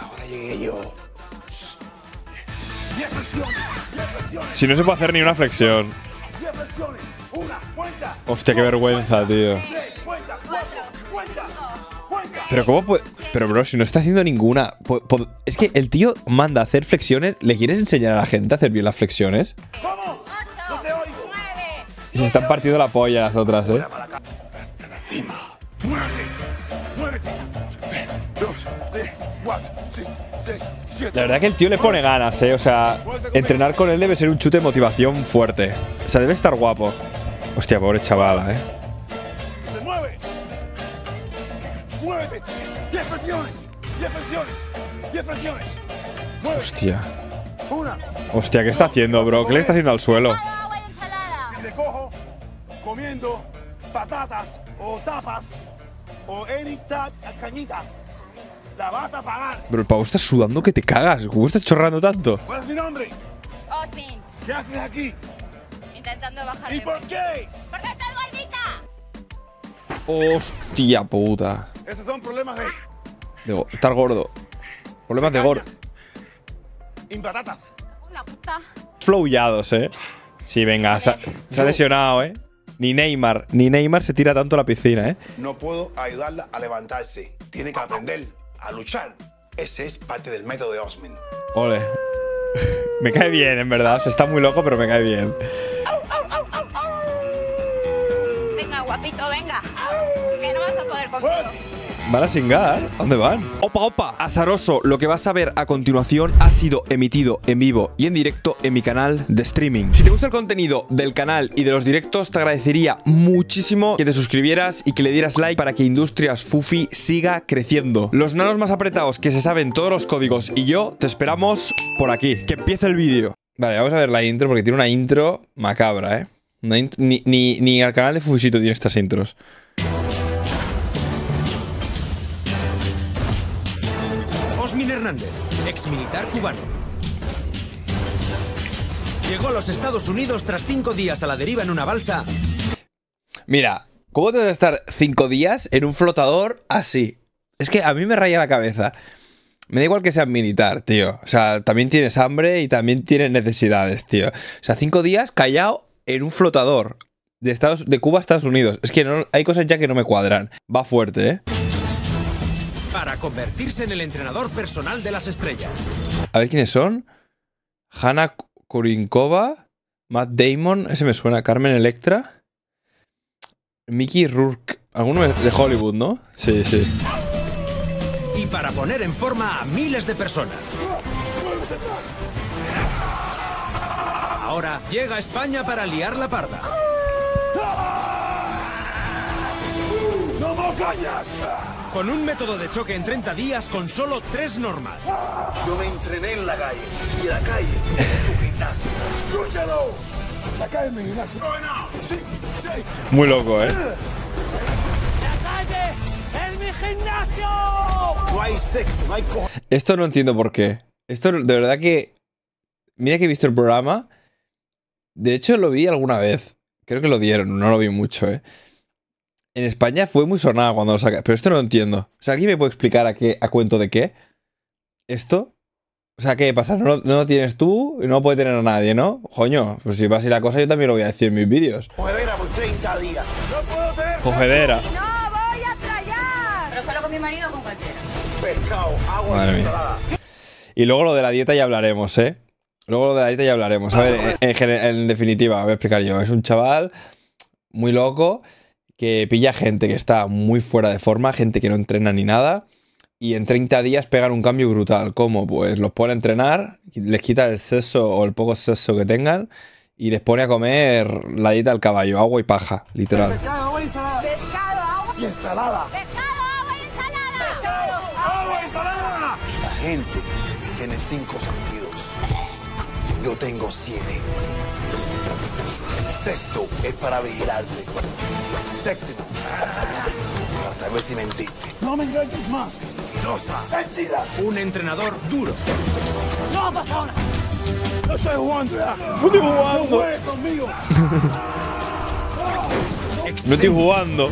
ahora llegué yo. Si no se puede hacer ni una flexión. Hostia, qué vergüenza, tío. Pero cómo puede… Pero bro, si no está haciendo ninguna… Es que el tío manda a hacer flexiones. ¿Le quieres enseñar a la gente a hacer bien las flexiones? ¿Cómo? No te oigo. Y se están partiendo la polla las otras, eh. La verdad que el tío le pone ganas, eh. O sea, entrenar con él debe ser un chute de motivación fuerte. O sea, debe estar guapo. Hostia, pobre chavala, eh. ¡Muévete! ¡10 flexiones! ¡10 flexiones! ¡10 flexiones! ¡Muévete! Hostia. Una. Hostia, ¿qué está haciendo, bro? ¿Qué le está haciendo al suelo? Agua y ensalada. Te recojo comiendo patatas o tapas o any type cañita. La vas a pagar. Pero el pavo está sudando que te cagas. ¿Cómo estás chorrando tanto? ¿Cuál es mi nombre? Osmin. ¿Qué haces aquí? Intentando bajar. ¿Y por qué? Porque estás gordita. Hostia puta. Estos son problemas de estar gordo. Problemas de gordo. Impatatas. Una puta. Flowados, eh. Sí, venga, se ha lesionado, eh. Ni Neymar se tira tanto a la piscina, eh. No puedo ayudarla a levantarse. Tiene que aprender a luchar. Ese es parte del método de Osmin. Ole. Me cae bien, en verdad. O sea, está muy loco, pero me cae bien. Venga, guapito, venga. Que no vas a poder conmigo. ¿Van a singar? ¿Dónde van? ¡Opa, opa! Azaroso, lo que vas a ver a continuación ha sido emitido en vivo y en directo en mi canal de streaming. Si te gusta el contenido del canal y de los directos, te agradecería muchísimo que te suscribieras y que le dieras like para que Industrias Fufi siga creciendo. Los nanos más apretados que se saben todos los códigos y yo te esperamos por aquí. Que empiece el vídeo. Vale, vamos a ver la intro porque tiene una intro macabra, ¿eh? Ni al canal de Fufisito tiene estas intros. Osmin Hernández, ex militar cubano. Llegó a los Estados Unidos tras 5 días a la deriva en una balsa. Mira, ¿cómo te vas a estar 5 días en un flotador así? Es que a mí me raya la cabeza. Me da igual que seas militar, tío. O sea, también tienes hambre y también tienes necesidades, tío. O sea, 5 días callado en un flotador de Cuba a Estados Unidos. Es que no, hay cosas ya que no me cuadran. Va fuerte, ¿eh? Para convertirse en el entrenador personal de las estrellas. A ver quiénes son. Hannah Kurinkova, Matt Damon, ese me suena, Carmen Electra, Mickey Rourke, alguno de Hollywood, ¿no? Sí, sí. Y para poner en forma a miles de personas. Ahora llega a España para liar la parda. ¡No me callas! Con un método de choque en 30 días con solo 3 normas. Yo me entrené en la calle. Y la calle es tu gimnasio. ¡Lúchalo! La calle es mi gimnasio. Muy loco, ¿eh? ¡La calle es mi gimnasio! No hay sexo, no hay cojones. Esto no entiendo por qué. Esto de verdad que… Mira que he visto el programa. De hecho lo vi alguna vez. Creo que lo dieron, no lo vi mucho, ¿eh? En España fue muy sonada cuando lo saca. Pero esto no lo entiendo. O sea, ¿alguien me puede explicar a cuento de qué? ¿Esto? O sea, ¿qué pasa? No lo tienes tú y no lo puede tener a nadie, ¿no? Coño, pues si va así la cosa yo también lo voy a decir en mis vídeos. Cogedera por 30 días. No puedo tener. Cogedera. No voy a callar. Pero solo con mi marido o con cualquiera. Pescado, agua y ensalada. Y luego lo de la dieta ya hablaremos, ¿eh? Luego lo de la dieta ya hablaremos. A ver, en definitiva, voy a explicar yo. Es un chaval muy loco que pilla gente que está muy fuera de forma, gente que no entrena ni nada, y en 30 días pegan un cambio brutal. ¿Cómo? Pues los pone a entrenar, les quita el seso o el poco seso que tengan, y les pone a comer la dieta al caballo, agua y paja, literal. Pescado, agua y ensalada. Pescado, agua y ensalada. Pescado, agua y ensalada. Pescado, agua y ensalada. La gente tiene 5 sentidos. Yo tengo 7. Sexto es para vigilarte. Séptimo, para saber si mentiste. No me engañes más. Mentirosa. Mentira. Un entrenador duro. No pasa nada. No estoy jugando. No estoy jugando. No juegues conmigo. No estoy jugando.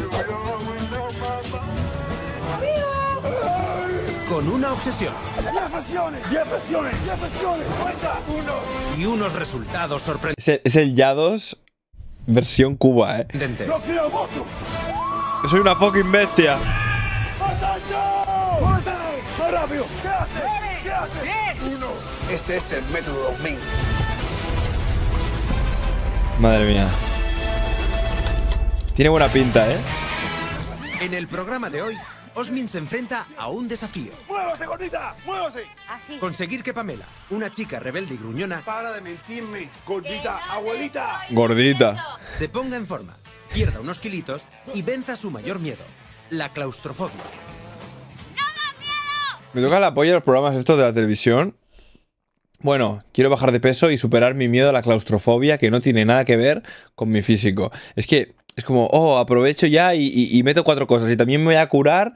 con una obsesión. ¡10 presiones! ¡Cuenta! ¡Uno! Y unos resultados sorprendentes. Es el Yados versión Cuba, ¿eh? ¡No creo monstruos! ¡Soy una fucking bestia! ¡Matadlo! ¡Mátale! ¡Más rápido! ¿Qué haces? ¿Qué haces? ¡Bien! ¡Uno! Este es el método de Osmin. Madre mía. Tiene buena pinta, ¿eh? En el programa de hoy, Osmin se enfrenta a un desafío. ¡Muévase, gordita! ¡Muévase! Así. Conseguir que Pamela, una chica rebelde y gruñona... ¡Para de mentirme, gordita, abuelita! ¡Gordita! ...se ponga en forma, pierda unos kilitos y venza su mayor miedo, la claustrofobia. ¡No más miedo! Me toca el apoyo a los programas estos de la televisión. Bueno, quiero bajar de peso y superar mi miedo a la claustrofobia, que no tiene nada que ver con mi físico. Es que... es como, oh, aprovecho ya y meto 4 cosas. Y también me voy a curar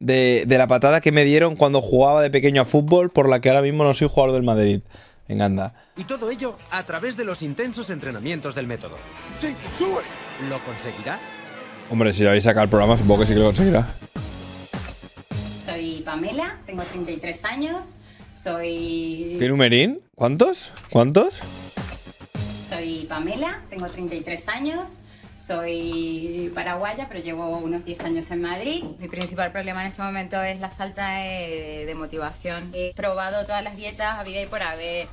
de la patada que me dieron cuando jugaba de pequeño a fútbol, por la que ahora mismo no soy jugador del Madrid. Venga, anda. Y todo ello a través de los intensos entrenamientos del método. ¡Sí, sube! ¿Lo conseguirá? Hombre, si lo habéis sacado el programa, supongo que sí que lo conseguirá. Soy Pamela, tengo 33 años, soy... ¿Qué numerín? ¿Cuántos? ¿Cuántos? Soy Pamela, tengo 33 años... soy paraguaya, pero llevo unos 10 años en Madrid. Mi principal problema en este momento es la falta de motivación. He probado todas las dietas habida y por haber.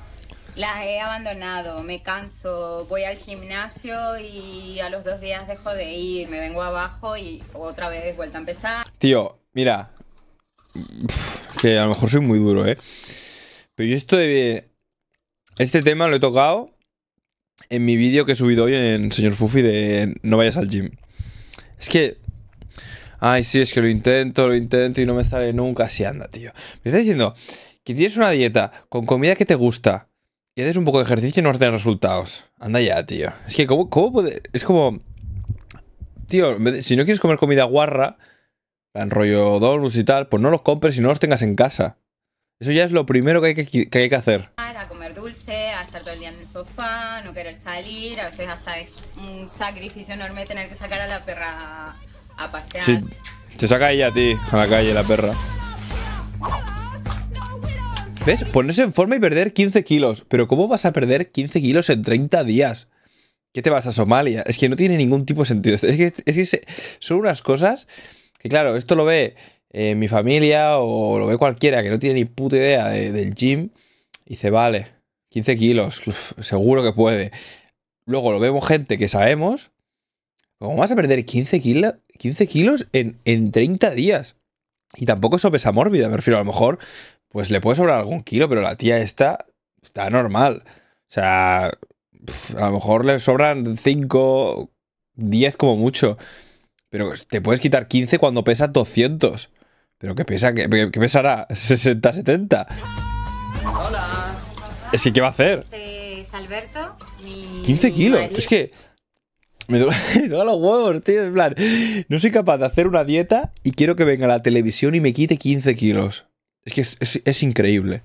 Las he abandonado, me canso, voy al gimnasio y a los 2 días dejo de ir, me vengo abajo y otra vez vuelta a empezar. Tío, mira, que a lo mejor soy muy duro, ¿eh? Pero yo este tema lo he tocado en mi vídeo que he subido hoy en Señor Fufi de no vayas al gym. Es que... ay, sí, es que lo intento y no me sale nunca. Así anda, tío. Me está diciendo que tienes una dieta con comida que te gusta y haces un poco de ejercicio y no vas a tener resultados. Anda ya, tío. Es que ¿cómo puede...? Es como... tío, si no quieres comer comida guarra, en rollo donuts y tal, pues no los compres y no los tengas en casa. Eso ya es lo primero que hay que hacer. A comer dulce, a estar todo el día en el sofá, no querer salir, a veces hasta es un sacrificio enorme tener que sacar a la perra a pasear. Sí, te saca ella a ti, a la calle, la perra. ¿Ves? Ponerse en forma y perder 15 kilos. Pero ¿cómo vas a perder 15 kilos en 30 días? ¿Qué te vas a Somalia? Es que no tiene ningún tipo de sentido. Es que son unas cosas que, claro, esto lo ve... mi familia o lo ve cualquiera que no tiene ni puta idea del gym y dice, vale, 15 kilos, uf, seguro que puede. Luego lo vemos gente que sabemos, ¿cómo vas a perder 15 kilos en 30 días? Y tampoco es sopesa mórbida, me refiero, a lo mejor pues le puede sobrar algún kilo, pero la tía esta está normal. O sea, uf, a lo mejor le sobran 5, 10 como mucho, pero te puedes quitar 15 cuando pesas 200. Pero que pesará 60, 70. Hola. Es que, ¿qué va a hacer? Es Alberto, 15 kilos. Marido. Es que me tocan los huevos, tío. En plan, no soy capaz de hacer una dieta y quiero que venga la televisión y me quite 15 kilos. Es que es increíble.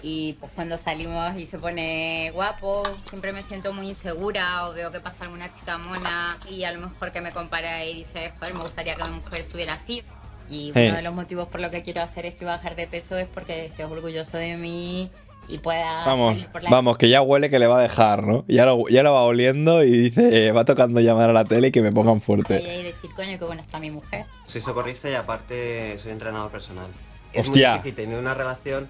Y pues cuando salimos y se pone guapo, siempre me siento muy insegura o veo que pasa alguna chica mona y a lo mejor que me compara y dice, joder, me gustaría que una mujer estuviera así. Y uno de los motivos por lo que quiero hacer esto y bajar de peso es porque esté orgulloso de mí y pueda... Vamos, vamos, que ya huele que le va a dejar, ¿no? Ya lo va oliendo y dice, va tocando llamar a la tele y que me pongan fuerte. Y decir, coño, qué buena está mi mujer. Soy socorrista y aparte soy entrenador personal. Es muy difícil tener una relación,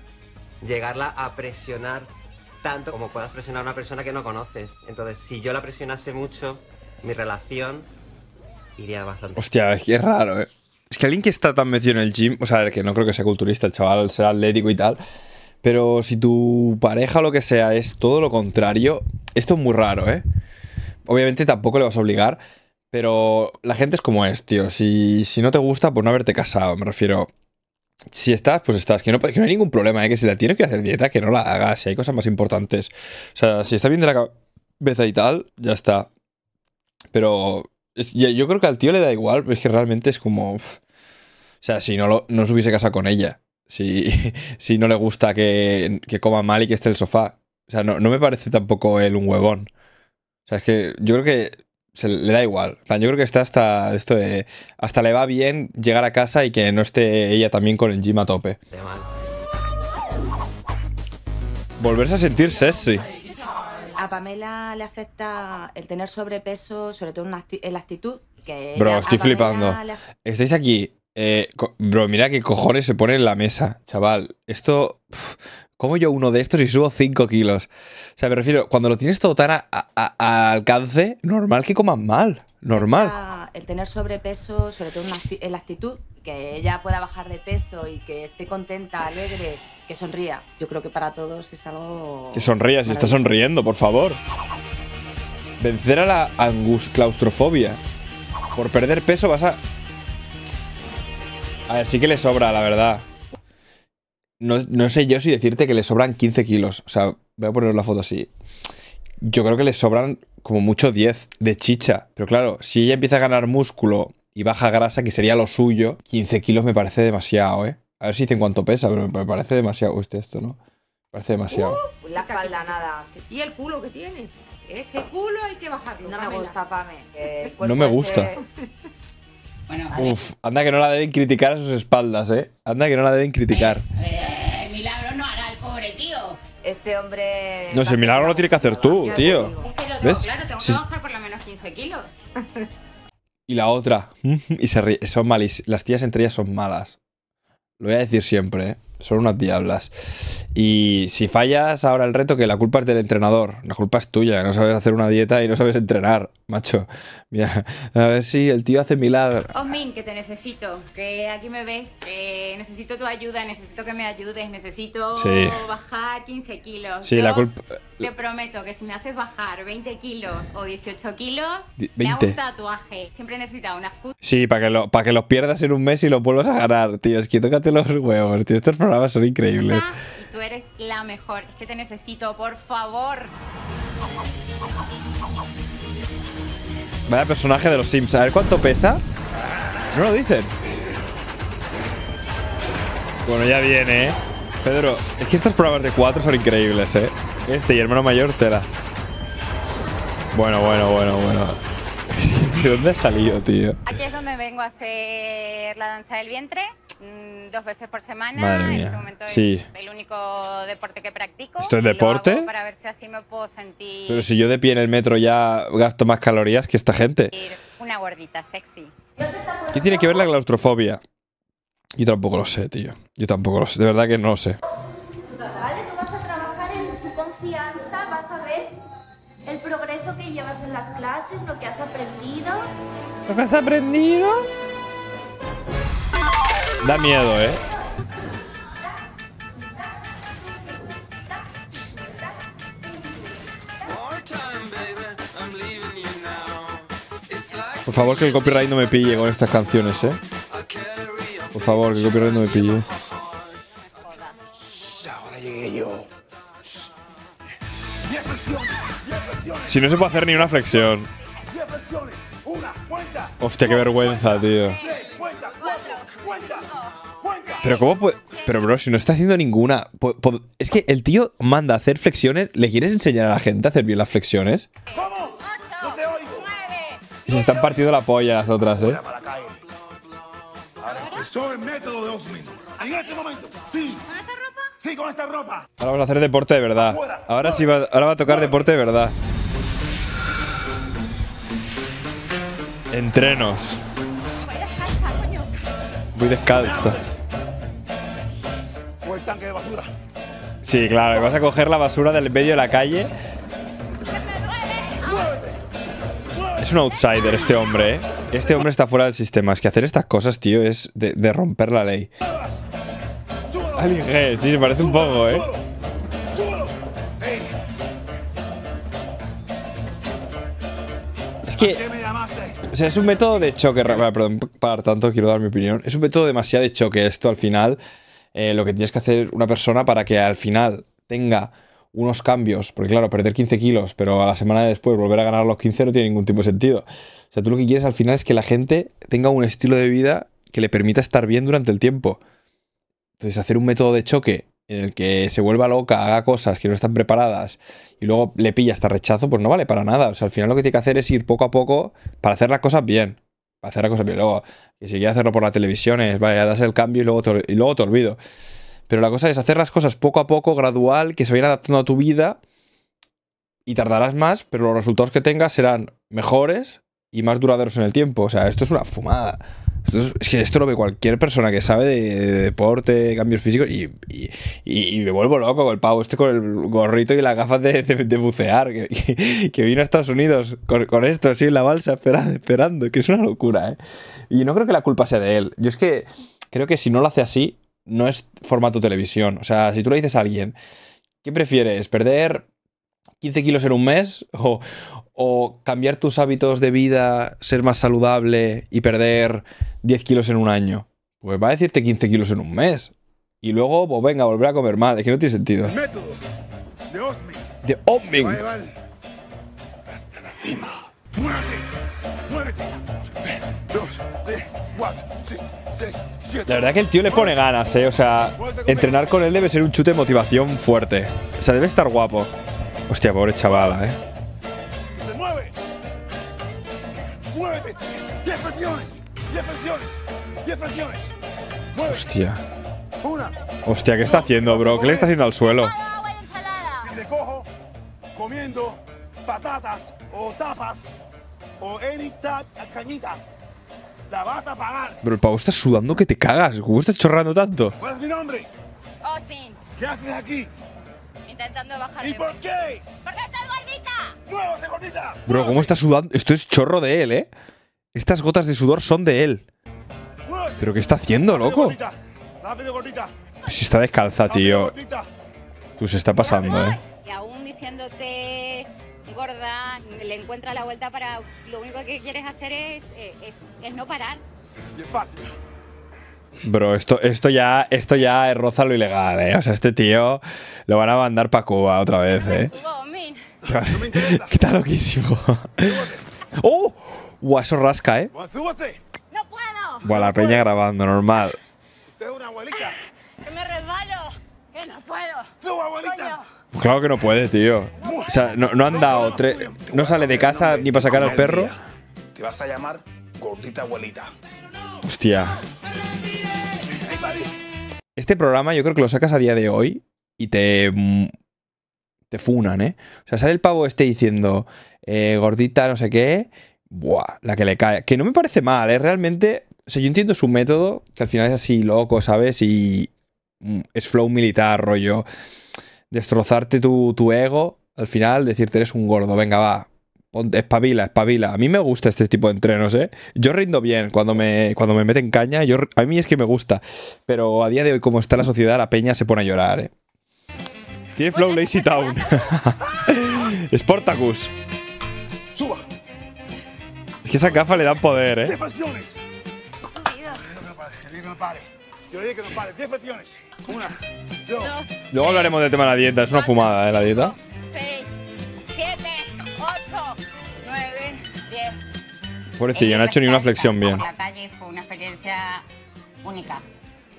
llegarla a presionar tanto como puedas presionar a una persona que no conoces. Entonces, si yo la presionase mucho, mi relación iría bastante. Hostia, es que es raro, ¿eh? Es que alguien que está tan metido en el gym, o sea, que no creo que sea culturista, el chaval será atlético y tal, pero si tu pareja o lo que sea es todo lo contrario, esto es muy raro, ¿eh? Obviamente tampoco le vas a obligar, pero la gente es como es, tío. Si no te gusta, pues no haberte casado, me refiero... Si estás, pues estás. Que no hay ningún problema, ¿eh? Que si la tienes que hacer dieta, que no la hagas. Si hay cosas más importantes. O sea, si está bien de la cabeza y tal, ya está. Pero yo creo que al tío le da igual, pero es que realmente es como... Uf. O sea, si no se hubiese casado con ella. Si no le gusta que coma mal y que esté en el sofá. O sea, no me parece tampoco él un huevón. O sea, es que yo creo que se le da igual. Yo creo que está hasta esto de, hasta le va bien llegar a casa y que no esté ella también con el gym a tope. Volverse a sentir sexy. A Pamela le afecta el tener sobrepeso, sobre todo en la actitud. Que bro, estoy flipando. Estáis aquí. Bro, mira qué cojones se pone en la mesa, chaval. Esto... ¿Cómo yo uno de estos y subo 5 kilos? O sea, me refiero, cuando lo tienes todo tan a alcance, normal que comas mal. Normal. El tener sobrepeso, sobre todo en la actitud, que ella pueda bajar de peso y que esté contenta, alegre, que sonría. Yo creo que para todos es algo... Que sonría, si está sonriendo, por favor. Vencer a la claustrofobia. Por perder peso vas a... A ver, sí que le sobra, la verdad. No sé yo si decirte que le sobran 15 kilos. O sea, voy a poner la foto así. Yo creo que le sobran como mucho 10 de chicha. Pero claro, si ella empieza a ganar músculo y baja grasa, que sería lo suyo, 15 kilos me parece demasiado, ¿eh? A ver si dicen cuánto pesa, pero me parece demasiado. Usted esto, ¿no? Me parece demasiado. La espalda nada. Y el culo que tiene. Ese culo hay que bajarlo. No me gusta, Pame. No me gusta. Bueno, uf, anda que no la deben criticar a sus espaldas, ¿eh? Anda que no la deben criticar. Milagro no hará el pobre tío. Este hombre... No, si el milagro lo tienes que hacer tú, tío. Es que lo tengo, ¿ves? Claro, tengo que bajar por lo menos 15 kilos. Y la otra. Y se ríe. Son malis. Las tías entre ellas son malas. Lo voy a decir siempre, ¿eh? Son unas diablas. Y si fallas ahora el reto, que la culpa es del entrenador. La culpa es tuya, que no sabes hacer una dieta y no sabes entrenar, macho. Mira, a ver si el tío hace milagro. Osmin, que te necesito, que aquí me ves. Necesito tu ayuda, necesito que me ayudes, necesito bajar 15 kilos. Sí, yo la culpa... Te prometo que si me haces bajar 20 kilos o 18 kilos, 20. Me hago un tatuaje. Siempre necesita una excusa. Sí, para que los pierdas en un mes y los vuelvas a ganar, tío. Es que tócate los huevos, tío. Estos programas son increíbles. Y tú eres la mejor. Es que te necesito, por favor. Vaya personaje de los Sims. A ver cuánto pesa. No lo dicen. Bueno, ya viene, ¿eh? Pedro, es que estos programas de 4 son increíbles, ¿eh? Este y hermano mayor, tela. Bueno. ¿De dónde ha salido, tío? Aquí es donde vengo a hacer la danza del vientre. 2 veces por semana. Madre mía. En este momento es el único deporte que practico. ¿Esto es deporte? Para ver si así me puedo sentir. Pero si yo de pie en el metro ya gasto más calorías que esta gente. Una gordita sexy. ¿Qué tiene que ver la claustrofobia? Yo tampoco lo sé, tío. Yo tampoco lo sé. De verdad que no lo sé. Vale, tú vas a trabajar en tu confianza, vas a ver el progreso que llevas en las clases, lo que has aprendido. ¿Lo que has aprendido? Da miedo, ¿eh? Por favor, que el copyright no me pille con estas canciones, ¿eh? Por favor, que el copyright no me pille. Si no se puede hacer ni una flexión. Hostia, qué vergüenza, tío. Pero cómo puede... Pero bro, si no está haciendo ninguna... Es que el tío manda a hacer flexiones. ¿Le quieres enseñar a la gente a hacer bien las flexiones? ¿Cómo? No te oigo. Se están partiendo la polla las otras, ¿eh? Soy el método de Osmin. En este momento, sí. ¿Con esta ropa? Sí, con esta ropa. Ahora vamos a hacer deporte de verdad. Ahora sí va, ahora va a tocar deporte de verdad. Entrenos. Voy descalza, coño. Voy descalza. O el tanque de basura. Sí, claro, vas a coger la basura del medio de la calle. Es un outsider este hombre, ¿eh? Este hombre está fuera del sistema. Es que hacer estas cosas, tío, es de romper la ley. Alige, sí, se parece un poco, ¿eh? Es que... O sea, es un método de choque... Perdón, para tanto quiero dar mi opinión. Es un método demasiado de choque esto, al final. Lo que tienes que hacer una persona para que al final tenga unos cambios. Porque claro, perder 15 kilos, pero a la semana de después volver a ganar los 15 no tiene ningún tipo de sentido. O sea, tú lo que quieres al final es que la gente tenga un estilo de vida que le permita estar bien durante el tiempo. Entonces, hacer un método de choque en el que se vuelva loca, haga cosas que no están preparadas y luego le pilla hasta rechazo, pues no vale para nada. O sea, al final lo que tiene que hacer es ir poco a poco para hacer las cosas bien. Para hacer las cosas bien. Luego, que si quiere hacerlo por las televisiones, vale, das el cambio y luego te olvido. Pero la cosa es hacer las cosas poco a poco, gradual, que se vayan adaptando a tu vida y tardarás más, pero los resultados que tengas serán mejores y más duraderos en el tiempo. O sea, esto es una fumada. Es que esto lo ve cualquier persona que sabe de deporte, cambios físicos y me vuelvo loco con el pavo este con el gorrito y las gafas de bucear que vino a Estados Unidos con esto así en la balsa esperando, que es una locura, ¿eh? Y no creo que la culpa sea de él. Yo es que creo que si no lo hace así, no es formato televisión. O sea, si tú le dices a alguien, ¿qué prefieres? ¿Perder 15 kilos en un mes o cambiar tus hábitos de vida, ser más saludable y perder 10 kilos en un año? Pues va a decirte 15 kilos en un mes. Y luego, pues venga, volver a comer mal. Es que no tiene sentido. El método de Osmin. ¡De Osmin! Vale, vale. Hasta la cima. ¡Muévete! ¡Muévete! 2, 3, 4, 5, 6, 7... La verdad que el tío le pone ganas, ¿eh? O sea, entrenar con él debe ser un chute de motivación fuerte. O sea, debe estar guapo. Hostia, pobre chavala, ¿eh? ¡Muévete! ¡10 flexiones! ¡10 flexiones! ¡10 flexiones! ¡Muévete! ¡Hostia! ¡Hostia! ¿Qué está haciendo, bro? ¿Qué le está haciendo al suelo? Y te cojo comiendo patatas o tapas o erita cañita. ¡La vas a pagar! Pero el pavo está sudando que te cagas. ¿Cómo estás chorrando tanto? ¿Cuál es mi nombre? Austin. ¿Qué haces aquí? Intentando bajar. ¿Y por qué? ¡Porque estoy gordita! ¡Muévase, gordita! Bro, ¿cómo está sudando? Esto es chorro de él, ¿eh? Estas gotas de sudor son de él. ¡Muévase! ¿Pero qué está haciendo, loco? Gordita. ¡Rápido, gordita! Si está descalza, tío. Gordita. Tú, se está pasando, ¿eh? Y aún diciéndote gorda, le encuentra la vuelta para... Lo único que quieres hacer es no parar. Y es fácil. Bro, esto ya roza lo ilegal, ¿eh? O sea, este tío lo van a mandar para Cuba otra vez, ¿eh? Que está loquísimo. ¡Oh! Buah, eso rasca, ¿eh? ¡No puedo! Buah, la peña grabando, normal. ¡Usted es una abuelita! ¡Que me resbalo! ¡Que no puedo! ¡Suba, abuelita! Pues claro que no puede, tío. O sea, no han dado tres... No sale de casa ni para sacar al perro. Te vas a llamar gordita abuelita. Hostia. Este programa yo creo que lo sacas a día de hoy y te funan, ¿eh? O sea, sale el pavo este diciendo gordita, no sé qué. Buah, la que le cae. Que no me parece mal, ¿eh? Realmente, o sea, yo entiendo su método, que al final es así loco, ¿sabes? Y es flow militar, rollo. Destrozarte tu ego, al final decirte eres un gordo, venga, va. Espabila, espabila. A mí me gusta este tipo de entrenos, ¿eh? Yo rindo bien cuando me meten caña. A mí es que me gusta. Pero a día de hoy, como está la sociedad, la peña se pone a llorar, ¿eh? Tiene flow Lazy Town. Sportacus. Suba. Es que esas gafas le dan poder, ¿eh? 10 flexiones. Yo le dije que no pare. 10 flexiones. 1, 2. Luego hablaremos del tema de la dieta. Es una fumada, ¿eh? La dieta. 6, 7, 8, 9, 10. Pobrecillo, no ha hecho ni una flexión bien. La calle fue una experiencia única,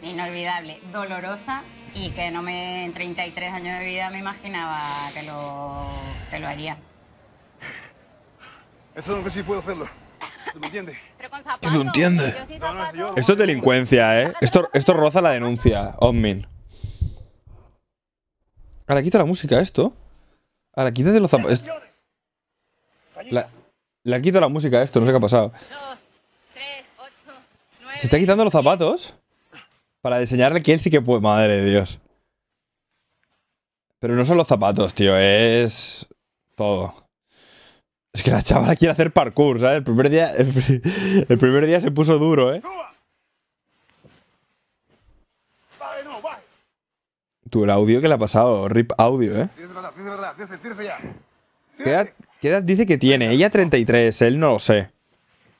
inolvidable, dolorosa y que no me en 33 años de vida me imaginaba que lo haría. Eso es lo que sí puedo hacerlo. ¿Tú me entiendes? Pero con zapatos. ¿Tú entiendes? No, esto es delincuencia, ¿eh? Esto roza la denuncia, Osmin. Ahora quita la música esto. Ahora quítate los zapatos. Le quito la música a esto, no sé qué ha pasado. 2, 3, 8, 9. Se está quitando los zapatos para enseñarle que él sí que puede. Madre de Dios. Pero no son los zapatos, tío, es todo. Es que la chavala quiere hacer parkour, ¿sabes? El primer día se puso duro, ¿eh? Tú, el audio que le ha pasado, rip audio, ¿eh? Tírese ya. ¿Qué edad dice que tiene? Ella 33, él no lo sé.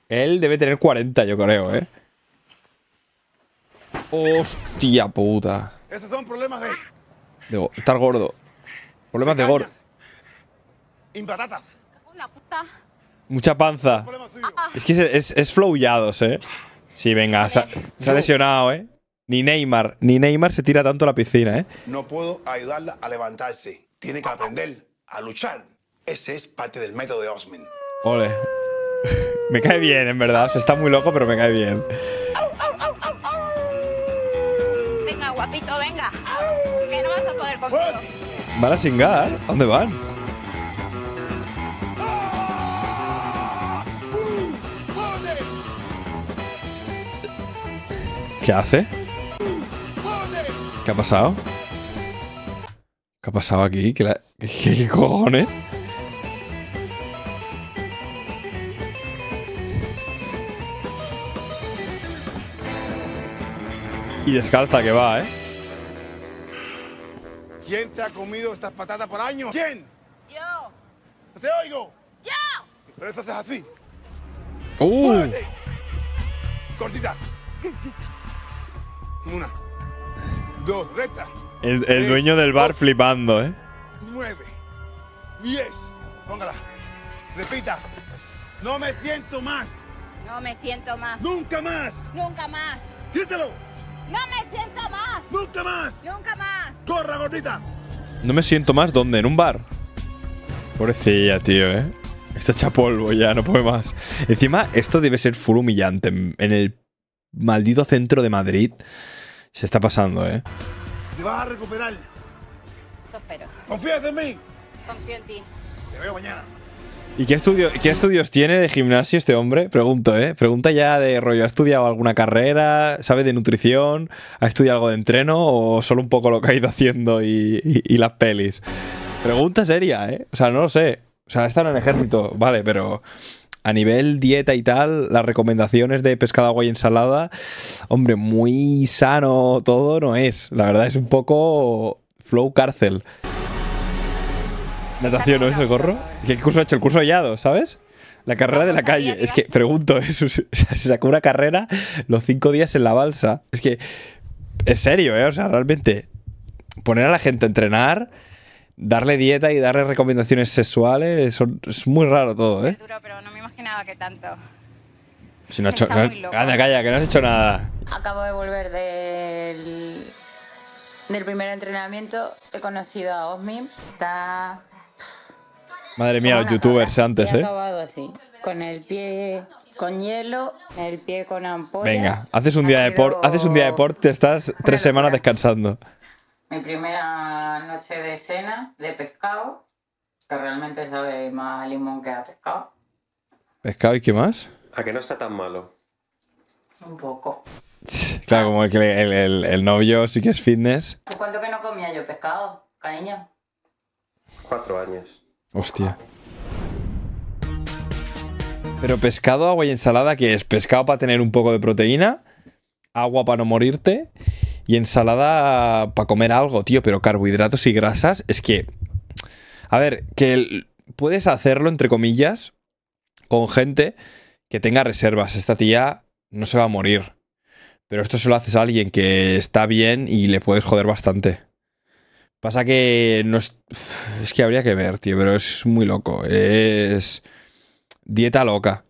Él debe tener 40, yo creo, ¿eh? Hostia puta. Estos son problemas de estar gordo. Problemas de gordo. Impatatas. Mucha panza. Es que es flowillados, ¿eh? Sí, venga, se ha lesionado, ¿eh? Ni Neymar se tira tanto a la piscina, ¿eh? No puedo ayudarla a levantarse. Tiene que aprender a luchar. Ese es parte del método de Osmin. Ole. Me cae bien, en verdad. Se está muy loco, pero me cae bien. Venga, guapito, venga. Que no vas a poder conmigo. Van a singar. ¿A dónde van? ¿Qué hace? ¿Qué ha pasado? ¿Qué ha pasado aquí? ¿Qué cojones? Y descalza que va, ¿eh? ¿Quién te ha comido estas patatas por años? ¿Quién? Yo. ¿No te oigo? Yo. Pero eso haces así. ¡Párate! Cortita. Una. Dos, recta. El dueño del bar flipando, ¿eh? 9, 10. Póngala. Repita. No me siento más. No me siento más. Nunca más. Nunca más. Quítalo. No me siento más. Nunca más. Nunca más. Corra, gordita. No me siento más, ¿dónde? ¿En un bar? Pobrecilla, tío, ¿eh? Está hecha polvo ya, no puede más. Encima, esto debe ser full humillante. En el maldito centro de Madrid. Se está pasando, ¿eh? Te vas a recuperar. Eso espero. ¿Confías en mí? Confío en ti. Te veo mañana. ¿Y qué estudios tiene de gimnasio este hombre? Pregunto, ¿eh? Pregunta ya de rollo. ¿Ha estudiado alguna carrera? ¿Sabe de nutrición? ¿Ha estudiado algo de entreno? ¿O solo un poco lo que ha ido haciendo y las pelis? Pregunta seria, ¿eh? O sea, no lo sé. O sea, está en el ejército, vale, pero a nivel dieta y tal, las recomendaciones de pescado, agua y ensalada, hombre, muy sano todo no es. La verdad es un poco flow cárcel. Natación, ¿no es el gorro? ¿Qué curso ha hecho? El curso hallado, ¿sabes? La carrera de la calle. Es que, pregunto, eso, se sacó una carrera los 5 días en la balsa. Es que, es serio, ¿eh? O sea, realmente, poner a la gente a entrenar, darle dieta y darle recomendaciones sexuales, es muy raro todo, ¿eh? Duro, pero no me imaginaba que tanto. Si no ha hecho, anda, calla, que no has hecho nada. Acabo de volver del primer entrenamiento. He conocido a Osmin. Está... Madre mía, los youtubers antes, ¿eh? He acabado así, con el pie con hielo, el pie con ampolla. Venga, haces un día de deporte, te estás 3 semanas descansando. Mi primera noche de cena de pescado, que realmente sabe más a limón que a pescado. ¿Pescado y qué más? A que no está tan malo. Un poco. Claro, como que el novio sí que es fitness. ¿Cuánto que no comía yo pescado, cariño? 4 años. Hostia. Pero pescado, agua y ensalada, ¿qué es? Pescado para tener un poco de proteína, agua para no morirte... Y ensalada para comer algo, tío, pero carbohidratos y grasas, es que... A ver, que puedes hacerlo, entre comillas, con gente que tenga reservas. Esta tía no se va a morir. Pero esto se lo haces a alguien que está bien y le puedes joder bastante. Pasa que no es... Es que habría que ver, tío, pero es muy loco. Es... Dieta loca.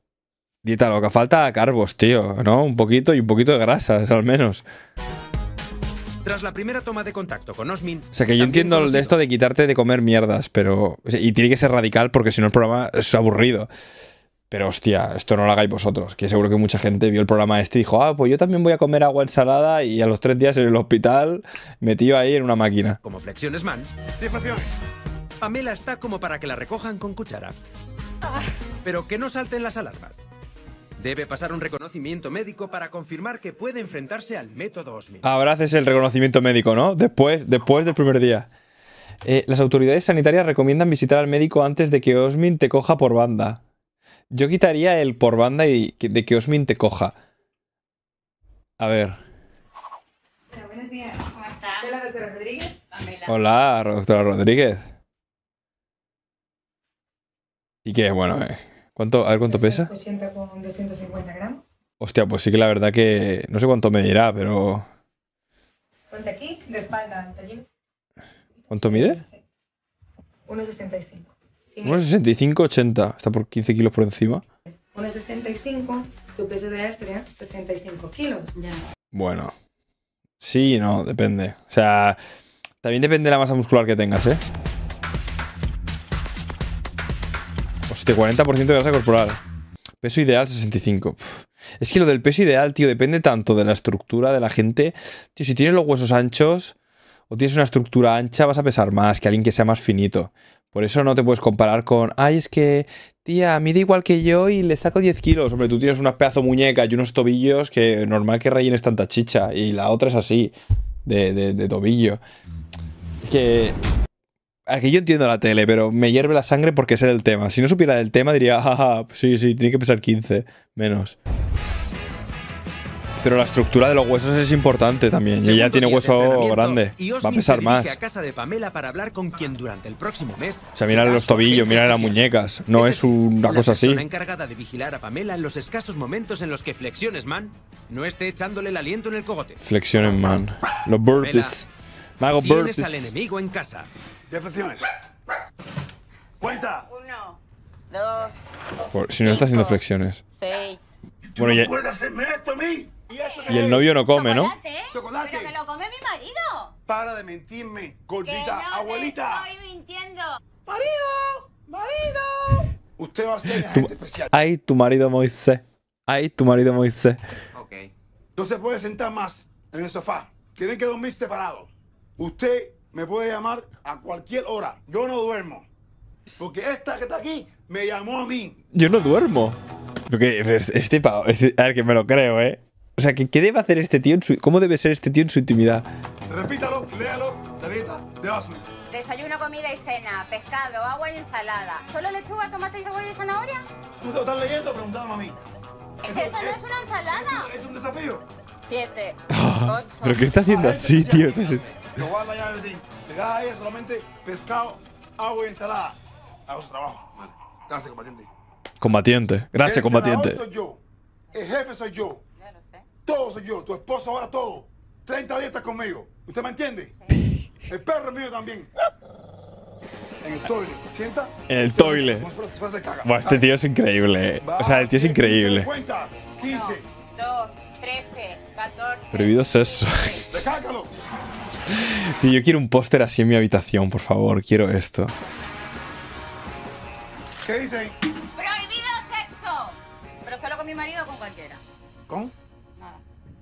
Dieta loca. Falta carbos, tío, ¿no? Un poquito y un poquito de grasas, al menos. Tras la primera toma de contacto con Osmin... O sea, que yo entiendo el de esto de quitarte de comer mierdas, pero... Y tiene que ser radical porque si no el programa es aburrido. Pero hostia, esto no lo hagáis vosotros, que seguro que mucha gente vio el programa este y dijo, ah, pues yo también voy a comer agua ensalada y a los 3 días en el hospital metido ahí en una máquina. Como flexiones, man. 10 flexiones. Pamela está como para que la recojan con cuchara. Pero que no salten las alarmas. Debe pasar un reconocimiento médico para confirmar que puede enfrentarse al método Osmin. Ahora haces el reconocimiento médico, ¿no? Después del primer día. Las autoridades sanitarias recomiendan visitar al médico antes de que Osmin te coja por banda. Yo quitaría el por banda y de que Osmin te coja. A ver. Hola, buenos días. ¿Cómo estás? Hola, doctora Rodríguez. Pamela. Hola, doctora Rodríguez. ¿Y qué? Bueno, ¿Cuánto, a ver cuánto pesa? 80 con 250 gramos. Hostia, pues sí que la verdad que... No sé cuánto medirá, pero... Ponte aquí, de espalda. ¿Cuánto mide? 1,65. Sí, 1,65, 80. Está por 15 kilos por encima. 1,65. Tu peso ideal sería 65 kilos. Ya. Bueno. Sí, no, depende. O sea, también depende de la masa muscular que tengas, ¿eh? Hostia, 40% de grasa corporal. Peso ideal, 65. Uf. Es que lo del peso ideal, tío, depende tanto de la estructura de la gente. Tío, si tienes los huesos anchos o tienes una estructura ancha, vas a pesar más que alguien que sea más finito. Por eso no te puedes comparar con... Ay, es que, tía, mide igual que yo y le saco 10 kilos. Hombre, tú tienes una pedazo muñeca y unos tobillos que normal que rellenes tanta chicha. Y la otra es así, de tobillo. Es que... Aquí yo entiendo la tele, pero me hierve la sangre porque sé del tema. Si no supiera del tema diría, jaja, pues sí, tiene que pesar 15, menos. Pero la estructura de los huesos es importante también. Y ya tiene hueso grande. Va a pesar más. A casa de Pamela para hablar con quien durante el próximo mes. O sea, mira los tobillos, mira las muñecas. No es una cosa así. La persona encargada de vigilar a Pamela en los escasos momentos en los que flexiones, man, no esté echándole el aliento en el cogote. Flexiones, man. Los burpees. Mago burpees. Tienes al enemigo en casa. ¿Qué flexiones? ¡Cuenta! 1, 2, si no está haciendo flexiones. 6. Bueno, ya... Y el novio no come, ¿no? ¡Chocolate! ¡Pero que lo come mi marido! ¡Para de mentirme, gordita, que no abuelita! ¡Estoy mintiendo! ¡Marido! ¡Marido! Usted va a ser agente especial. ¡Ay, tu marido Moisés! ¡Ay, tu marido Moisés! Ok. No se puede sentar más en el sofá. Tienen que dormir separados. Usted me puede llamar a cualquier hora. Yo no duermo. Porque esta que está aquí me llamó a mí. Yo no duermo. Porque este pavo... a ver, que me lo creo, ¿eh? O sea, ¿qué debe hacer este tío en su... ¿Cómo debe ser este tío en su intimidad? Repítalo, léalo, la dieta de Osmin. Desayuno, comida y cena, pescado, agua y ensalada. ¿Solo lechuga, tomate y cebolla y zanahoria? ¿Tú te lo estás leyendo? Preguntaba a mí. Es que eso no es una ensalada. ¿Es un desafío? 7, 8... ¿Pero qué está haciendo así, tío? Lo voy a dañar el día. Le das a ella solamente pescado, agua y ensalada. Hago su trabajo, vale. Gracias, combatiente. Combatiente. Gracias, combatiente. El jefe soy yo. El jefe soy yo. Todo soy yo, tu esposo ahora todo. 30 dietas conmigo. ¿Usted me entiende? Sí. El perro es mío también. En el toile, ¿te sienta? En el toile. Buah, este tío es increíble. O sea, el tío es increíble. 50, 15. 2, 13, 14. Prohibido sexo. Descárgalo. Tío, yo quiero un póster así en mi habitación, por favor. Quiero esto. ¿Qué dicen? Prohibido sexo. Pero solo con mi marido o con cualquiera. ¿Con?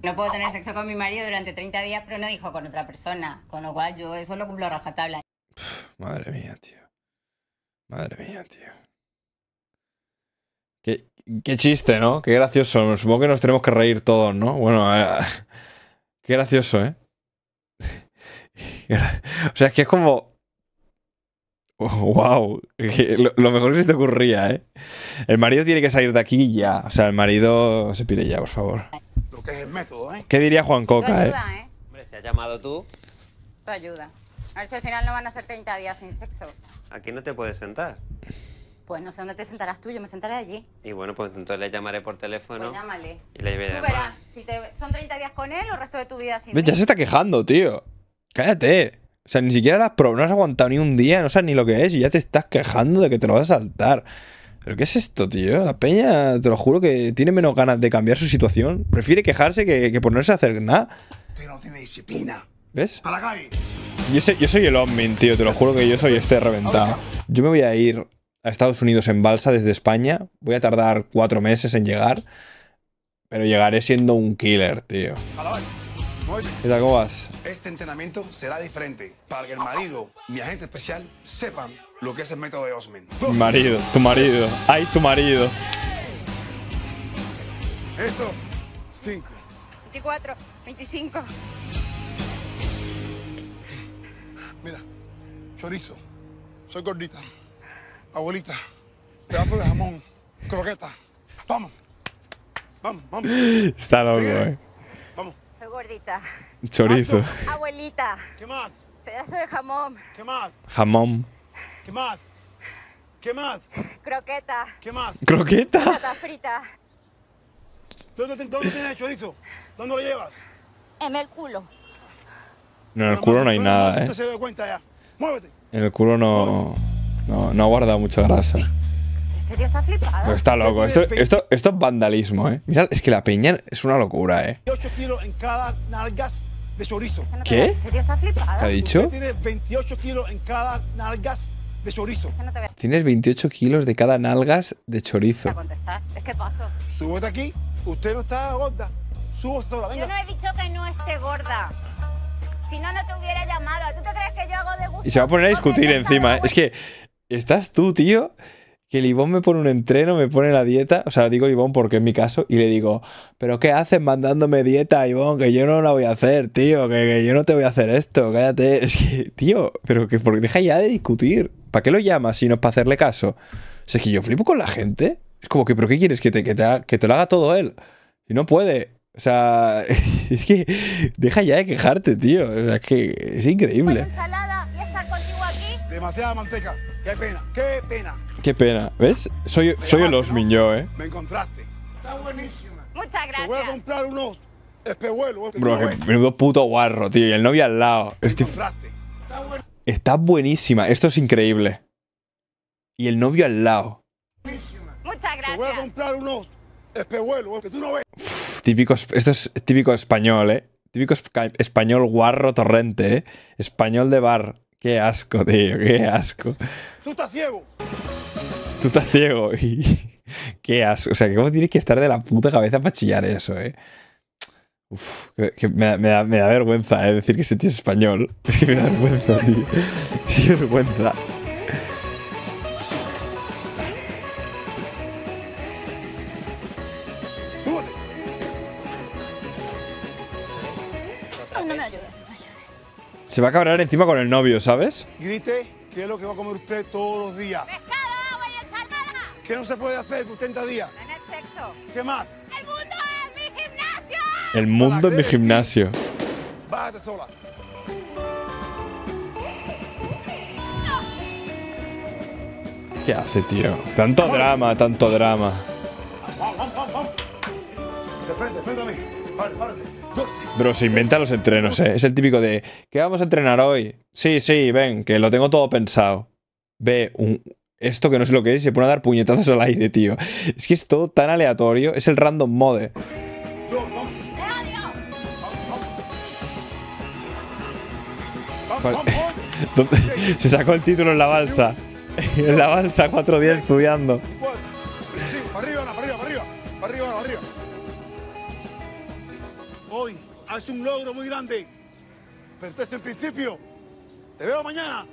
No puedo tener sexo con mi marido durante 30 días, pero no dijo con otra persona. Con lo cual yo eso lo cumplo a rajatabla. Madre mía, tío. Madre mía, tío. Qué chiste, ¿no? Qué gracioso. Supongo que nos tenemos que reír todos, ¿no? Bueno, qué gracioso, ¿eh? O sea, es que es como... ¡Wow! Lo mejor que se te ocurría, ¿eh? El marido tiene que salir de aquí ya. O sea, el marido se pide ya, por favor. Que es el método, ¿eh? ¿Qué diría Juan Coca, ayuda, eh? Hombre, ¿se ha llamado tú? Tu ayuda. A ver si al final no van a ser 30 días sin sexo. Aquí no te puedes sentar. Pues no sé dónde te sentarás tú, yo me sentaré allí. Y bueno, pues entonces le llamaré por teléfono. Pues llámale. Y le llevaré. Tú verás, si te... son 30 días con él o el resto de tu vida sin sexo. Ya se está quejando, tío. Cállate. O sea, ni siquiera las probas, no has aguantado ni un día, no sabes ni lo que es y ya te estás quejando de que te lo vas a saltar. ¿Pero qué es esto, tío? La peña, te lo juro, que tiene menos ganas de cambiar su situación. Prefiere quejarse que ponerse a hacer nada. Pero no tiene disciplina. ¿Ves? Para la calle. Yo soy el Osmin, tío. Te lo juro que yo soy este reventado. Yo me voy a ir a Estados Unidos en balsa desde España. Voy a tardar 4 meses en llegar. Pero llegaré siendo un killer, tío. ¿Qué tal, cómo vas? Este entrenamiento será diferente para que el marido, mi agente especial, sepan lo que es el método de Osmin. Mi marido, tu marido. ¡Ay, tu marido! Esto, 5. 24, 25. Mira, chorizo, soy gordita, abuelita, pedazo de jamón, croqueta. Vamos, vamos, vamos. Está loco, ¿eh? Soy gordita. Chorizo. Abuelita. ¿Qué más? Pedazo de jamón. ¿Qué más? Jamón. ¿Qué más? ¿Qué más? Croqueta. ¿Qué más? Croqueta. Patata frita. ¿Dónde tienes el chorizo? ¿Dónde lo llevas? En el culo. No, en el culo no hay nada, ¿eh? Esto se da cuenta ya. Muévete. En el culo no guarda mucha grasa. Este tío está flipado. Pero está loco. Esto es vandalismo, ¿eh? Mira, es que la peña es una locura, ¿eh? 8 kilos en cada nalgas de chorizo. ¿Qué? ¿Qué ha dicho? Tiene 28 kilos en cada nalgas de chorizo. Tienes 28 kilos de cada nalgas de chorizo. Es que paso. Súbete aquí. Usted no está gorda. Subo sola, venga. Yo no he dicho que no esté gorda. Si no, no te hubiera llamado. ¿Tú te crees que yo hago de gusto? Y se va a poner a discutir encima. Es que estás tú, tío. Que el Ivón me pone un entreno, me pone la dieta. O sea, digo Ivón porque es mi caso. Y le digo, ¿pero qué haces mandándome dieta, Ivón? Que yo no la voy a hacer, tío. Que yo no te voy a hacer esto. Cállate. Es que, tío, pero que porque deja ya de discutir. ¿Para qué lo llamas si no es para hacerle caso? O sea, es que yo flipo con la gente. Es como que, ¿pero qué quieres? Que te lo haga todo él. Y no puede. O sea, es que deja ya de quejarte, tío. O sea, es que es increíble. Ensalada y estar contigo aquí. Demasiada manteca. Qué pena, qué pena. Qué pena, ¿ves? Soy el Osmin, ¿no? Me encontraste. Está buenísima. Muchas gracias. Te voy a comprar unos espejuelos. Bro, que menudo puto guarro, tío. Y el novio al lado. Está buenísima. Esto es increíble. Y el novio al lado. Muchas gracias. Te voy a comprar unos espejuelos que tú no ves. Uf, esto es típico español, ¿eh? Típico español guarro torrente, ¿eh? Español de bar. Qué asco, tío, qué asco. Tú estás ciego. Tú estás ciego. Y qué asco. O sea, ¿cómo tienes que estar de la puta cabeza para chillar eso, eh? Uf, que me da vergüenza, decir que ese tío es español. Es que me da vergüenza, tío. Sí, vergüenza. Se va a cabrear encima con el novio, ¿sabes? Grite, ¿qué es lo que va a comer usted todos los días? Pescado, agua y ensalada. ¿Qué no se puede hacer por 30 días? Tener sexo. ¿Qué más? ¡El mundo es mi gimnasio! El mundo es mi gimnasio. Bájate sola. ¿Qué hace, tío? Tanto drama, tanto drama. Vamos. De frente a mí. Párate. Bro, se inventa los entrenos, ¿eh? Es el típico de, ¿qué vamos a entrenar hoy? Sí, ven, que lo tengo todo pensado. Ve, esto que no sé lo que es, se pone a dar puñetazos al aire, tío. Es que es todo tan aleatorio, es el random mode. Se sacó el título en la balsa. En la balsa, 4 días estudiando. Para arriba. Hoy has hecho un logro muy grande, pero este es el principio. Te veo mañana.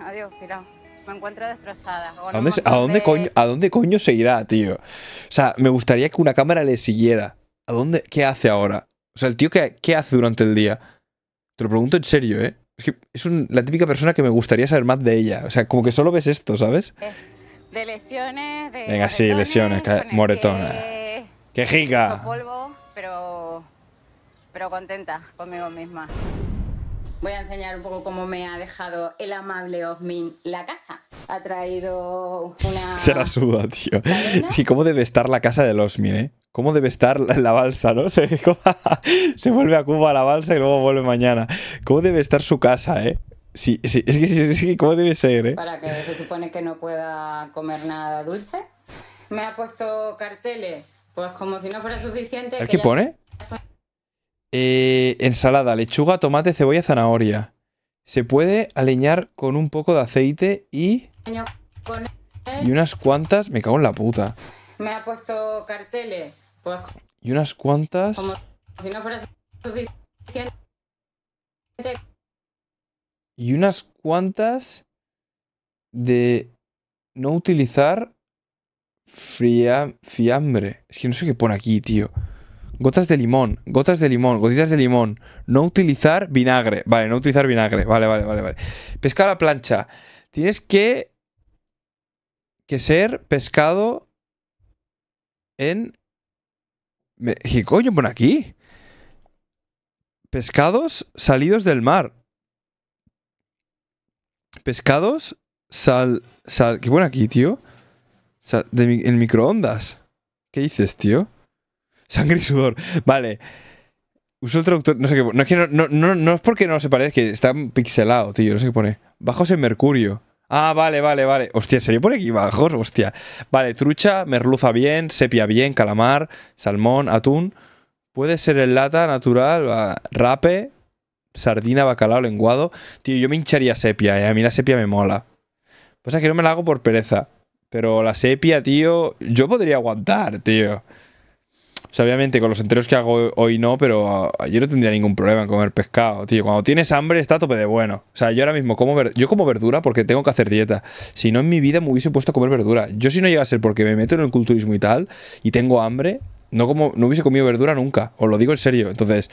Adiós, pirao. Me encuentro destrozada. ¿A dónde coño se irá, tío? O sea, me gustaría que una cámara le siguiera. ¿Qué hace ahora? O sea, el tío, ¿qué hace durante el día? Te lo pregunto en serio, ¿eh? Es que es la típica persona que me gustaría saber más de ella. O sea, como que solo ves esto, ¿sabes? De lesiones, de... Venga, sí, lesiones, moretona. ¡Quejica! Polvo. Pero contenta conmigo misma. Voy a enseñar un poco cómo me ha dejado el amable Osmin la casa. Ha traído una... Se la suda, tío. Sí, ¿cómo debe estar la casa del Osmin, eh? ¿Cómo debe estar la balsa, no? Se vuelve a Cuba a la balsa y luego vuelve mañana. ¿Cómo debe estar su casa, eh? Sí, es que ¿cómo debe ser, eh? Para que se supone que no pueda comer nada dulce. Me ha puesto carteles. Pues como si no fuera suficiente... ¿Qué pone? Ensalada, lechuga, tomate, cebolla, zanahoria. Se puede aliñar con un poco de aceite y... Y unas cuantas... Me cago en la puta. Me ha puesto carteles. Pues... Y unas cuantas... Como si no fuera suficiente... Y unas cuantas... De... No utilizar... Fiambre. Es que no sé qué pone aquí, tío. Gotitas de limón. No utilizar vinagre. Vale, no utilizar vinagre. Vale. Pescado a la plancha. Tienes que ser pescado en... ¿Qué coño pone aquí? Pescados salidos del mar. Pescados ¿Qué pone aquí, tío? O sea, en microondas. ¿Qué dices, tío? Sangre y sudor. Vale. Uso el traductor. No sé qué pone. No es, que no es porque no lo separé, es que está pixelado, tío. No sé qué pone. Bajos en mercurio. Ah, vale. Hostia, ¿se le pone aquí bajos? Hostia. Vale, trucha, merluza bien, sepia bien, calamar, salmón, atún, Puede ser en lata, natural, rape, sardina, bacalao, lenguado. Tío, yo me hincharía sepia, ¿eh? A mí la sepia me mola. Pasa que no me la hago por pereza. Pero la sepia, tío, yo podría aguantar, tío. O sea, obviamente con los enteros que hago hoy no, pero yo no tendría ningún problema en comer pescado, tío. Cuando tienes hambre está a tope de bueno. O sea, yo ahora mismo como verdura porque tengo que hacer dieta. Si no, en mi vida me hubiese puesto a comer verdura. Yo si no llega a ser porque me meto en el culturismo y tal y tengo hambre, no hubiese comido verdura nunca. Os lo digo en serio. Entonces,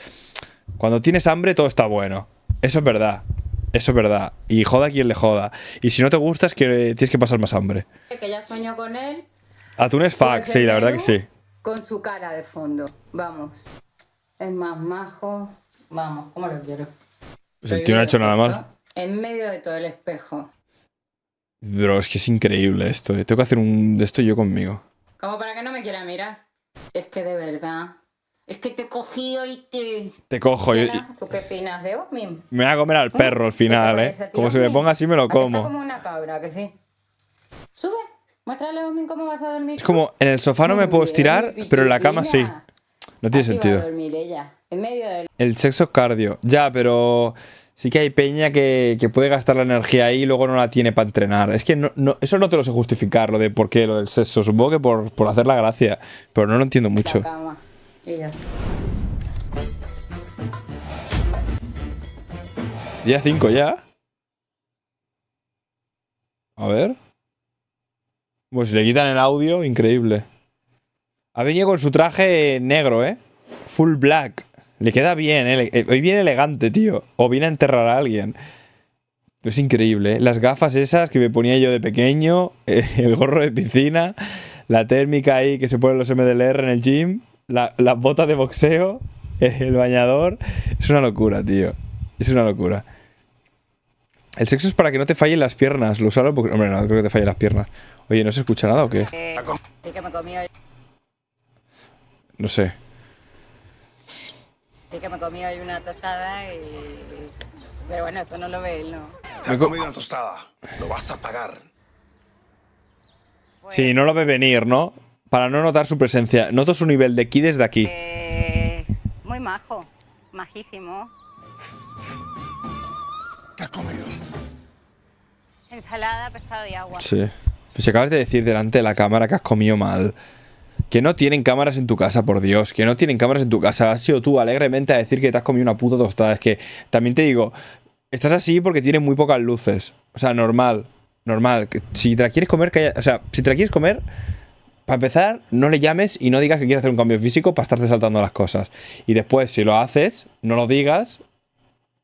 cuando tienes hambre todo está bueno. Eso es verdad. Eso es verdad. Y joda a quien le joda. Y si no te gusta es que tienes que pasar más hambre. Que ya sueño con él. Atún es fac, sí, la verdad que sí. Con su cara de fondo, vamos. Es más majo, vamos, ¿cómo lo quiero? Pues el tío no ha hecho nada mal. En medio de todo el espejo. Bro, es que es increíble esto. Tengo que hacer un de esto yo conmigo. Como para que no me quiera mirar. Es que de verdad. Es que te he cogido y te... Te cojo. ¿Tú qué opinas de Osmin? Me voy a comer al perro al final, ¿eh? Como se me ponga así me lo como. Está como una cabra, que sí. Sube. Muéstrale a Osmin cómo vas a dormir. Es como, en el sofá no me puedo estirar, pero en la cama sí. No tiene sentido. Va a dormir ella, en medio del... El sexo es cardio. Ya, pero sí que hay peña que puede gastar la energía ahí y luego no la tiene para entrenar. Es que eso no te lo sé justificar, lo de por qué, lo del sexo. Supongo que por hacer la gracia, pero no lo entiendo mucho. La cama. Y ya está. Día 5 ya. A ver. Pues le quitan el audio, increíble. Ha venido con su traje negro, ¿eh? Full black. Le queda bien, ¿eh? Hoy viene elegante, tío. O viene a enterrar a alguien. Es increíble, ¿eh? Las gafas esas que me ponía yo de pequeño. El gorro de piscina. La térmica ahí que se ponen los MDLR en el gym. Las botas de boxeo. El bañador. Es una locura, tío. Es una locura. El sexo es para que no te fallen las piernas. Lo usalo porque... Hombre, no creo que te fallen las piernas. Oye, ¿no se escucha nada o qué? No sé. Es que me comí hoy una tostada y... Pero bueno, esto no lo ve él, ¿no? Te has comido una tostada. Lo vas a pagar. Sí, no lo ve venir, ¿no? Para no notar su presencia. Noto su nivel de ki desde aquí. Muy majo. Majísimo. ¿Qué has comido? Ensalada, pescado y agua. Sí. Pues acabas de decir delante de la cámara que has comido mal. Que no tienen cámaras en tu casa, por Dios. Que no tienen cámaras en tu casa. Has sido tú alegremente a decir que te has comido una puta tostada. Es que también te digo, estás así porque tienes muy pocas luces. O sea, normal. Normal. Si te la quieres comer, calla. O sea, si te la quieres comer, para empezar, no le llames y no digas que quieres hacer un cambio físico para estarte saltando las cosas. Y después, si lo haces, no lo digas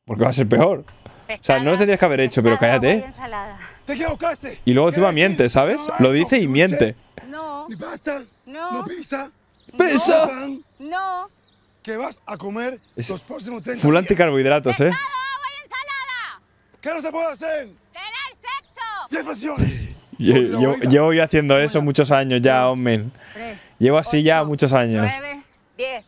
porque va a ser peor. Pescada, o sea, no lo tendrías que haber hecho, pescada, pero cállate. ¿Te equivocaste? Y luego encima miente, ¿sabes? No, lo dice y miente. No. No. Pizza. Pizza. No. ¿Qué vas a comer los próximos 30 días? Full anticarbohidratos, ¿eh? ¿Qué no se puede hacer? Tener sexo. Y llevo yo haciendo eso muchos años ya, hombre. Llevo así ya muchos años. 9, 10.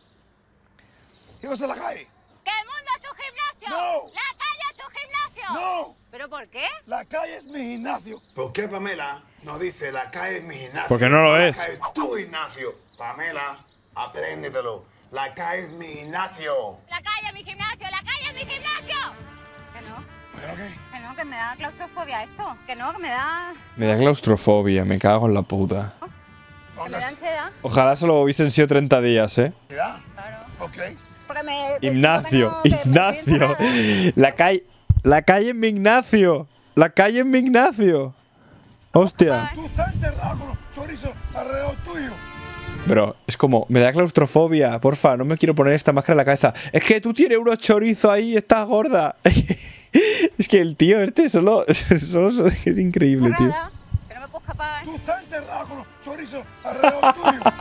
¿Qué vas a la calle? ¡Que el mundo es tu gimnasio! ¡No! ¡La calle es tu gimnasio! ¡No! ¿Pero por qué? La calle es mi gimnasio. ¿Por qué Pamela nos dice la calle es mi gimnasio? Porque no lo es. La calle es tu gimnasio. Pamela, apréndetelo. La calle es mi gimnasio. La calle es mi gimnasio. La calle es mi gimnasio. ¿Que no? ¿Pero qué? Que no, que me da claustrofobia esto. Que no, que me da... Me da claustrofobia. Me cago en la puta. ¿Que me da ansiedad? Ojalá solo hubiesen sido 30 días, ¿eh? ¿Ansiedad? Claro. Ok. Ignacio, Ignacio. La calle es mi Ignacio. La calle es mi Ignacio. Hostia. Tú estás encerrado con los chorizos alrededor tuyo. Bro, es como, me da claustrofobia. Porfa, no me quiero poner esta máscara en la cabeza. Es que tú tienes unos chorizos ahí y estás gorda. Es que el tío este solo es increíble, tío. Que no me puedo escapar. Tú estás encerrado con los chorizos alrededor tuyo.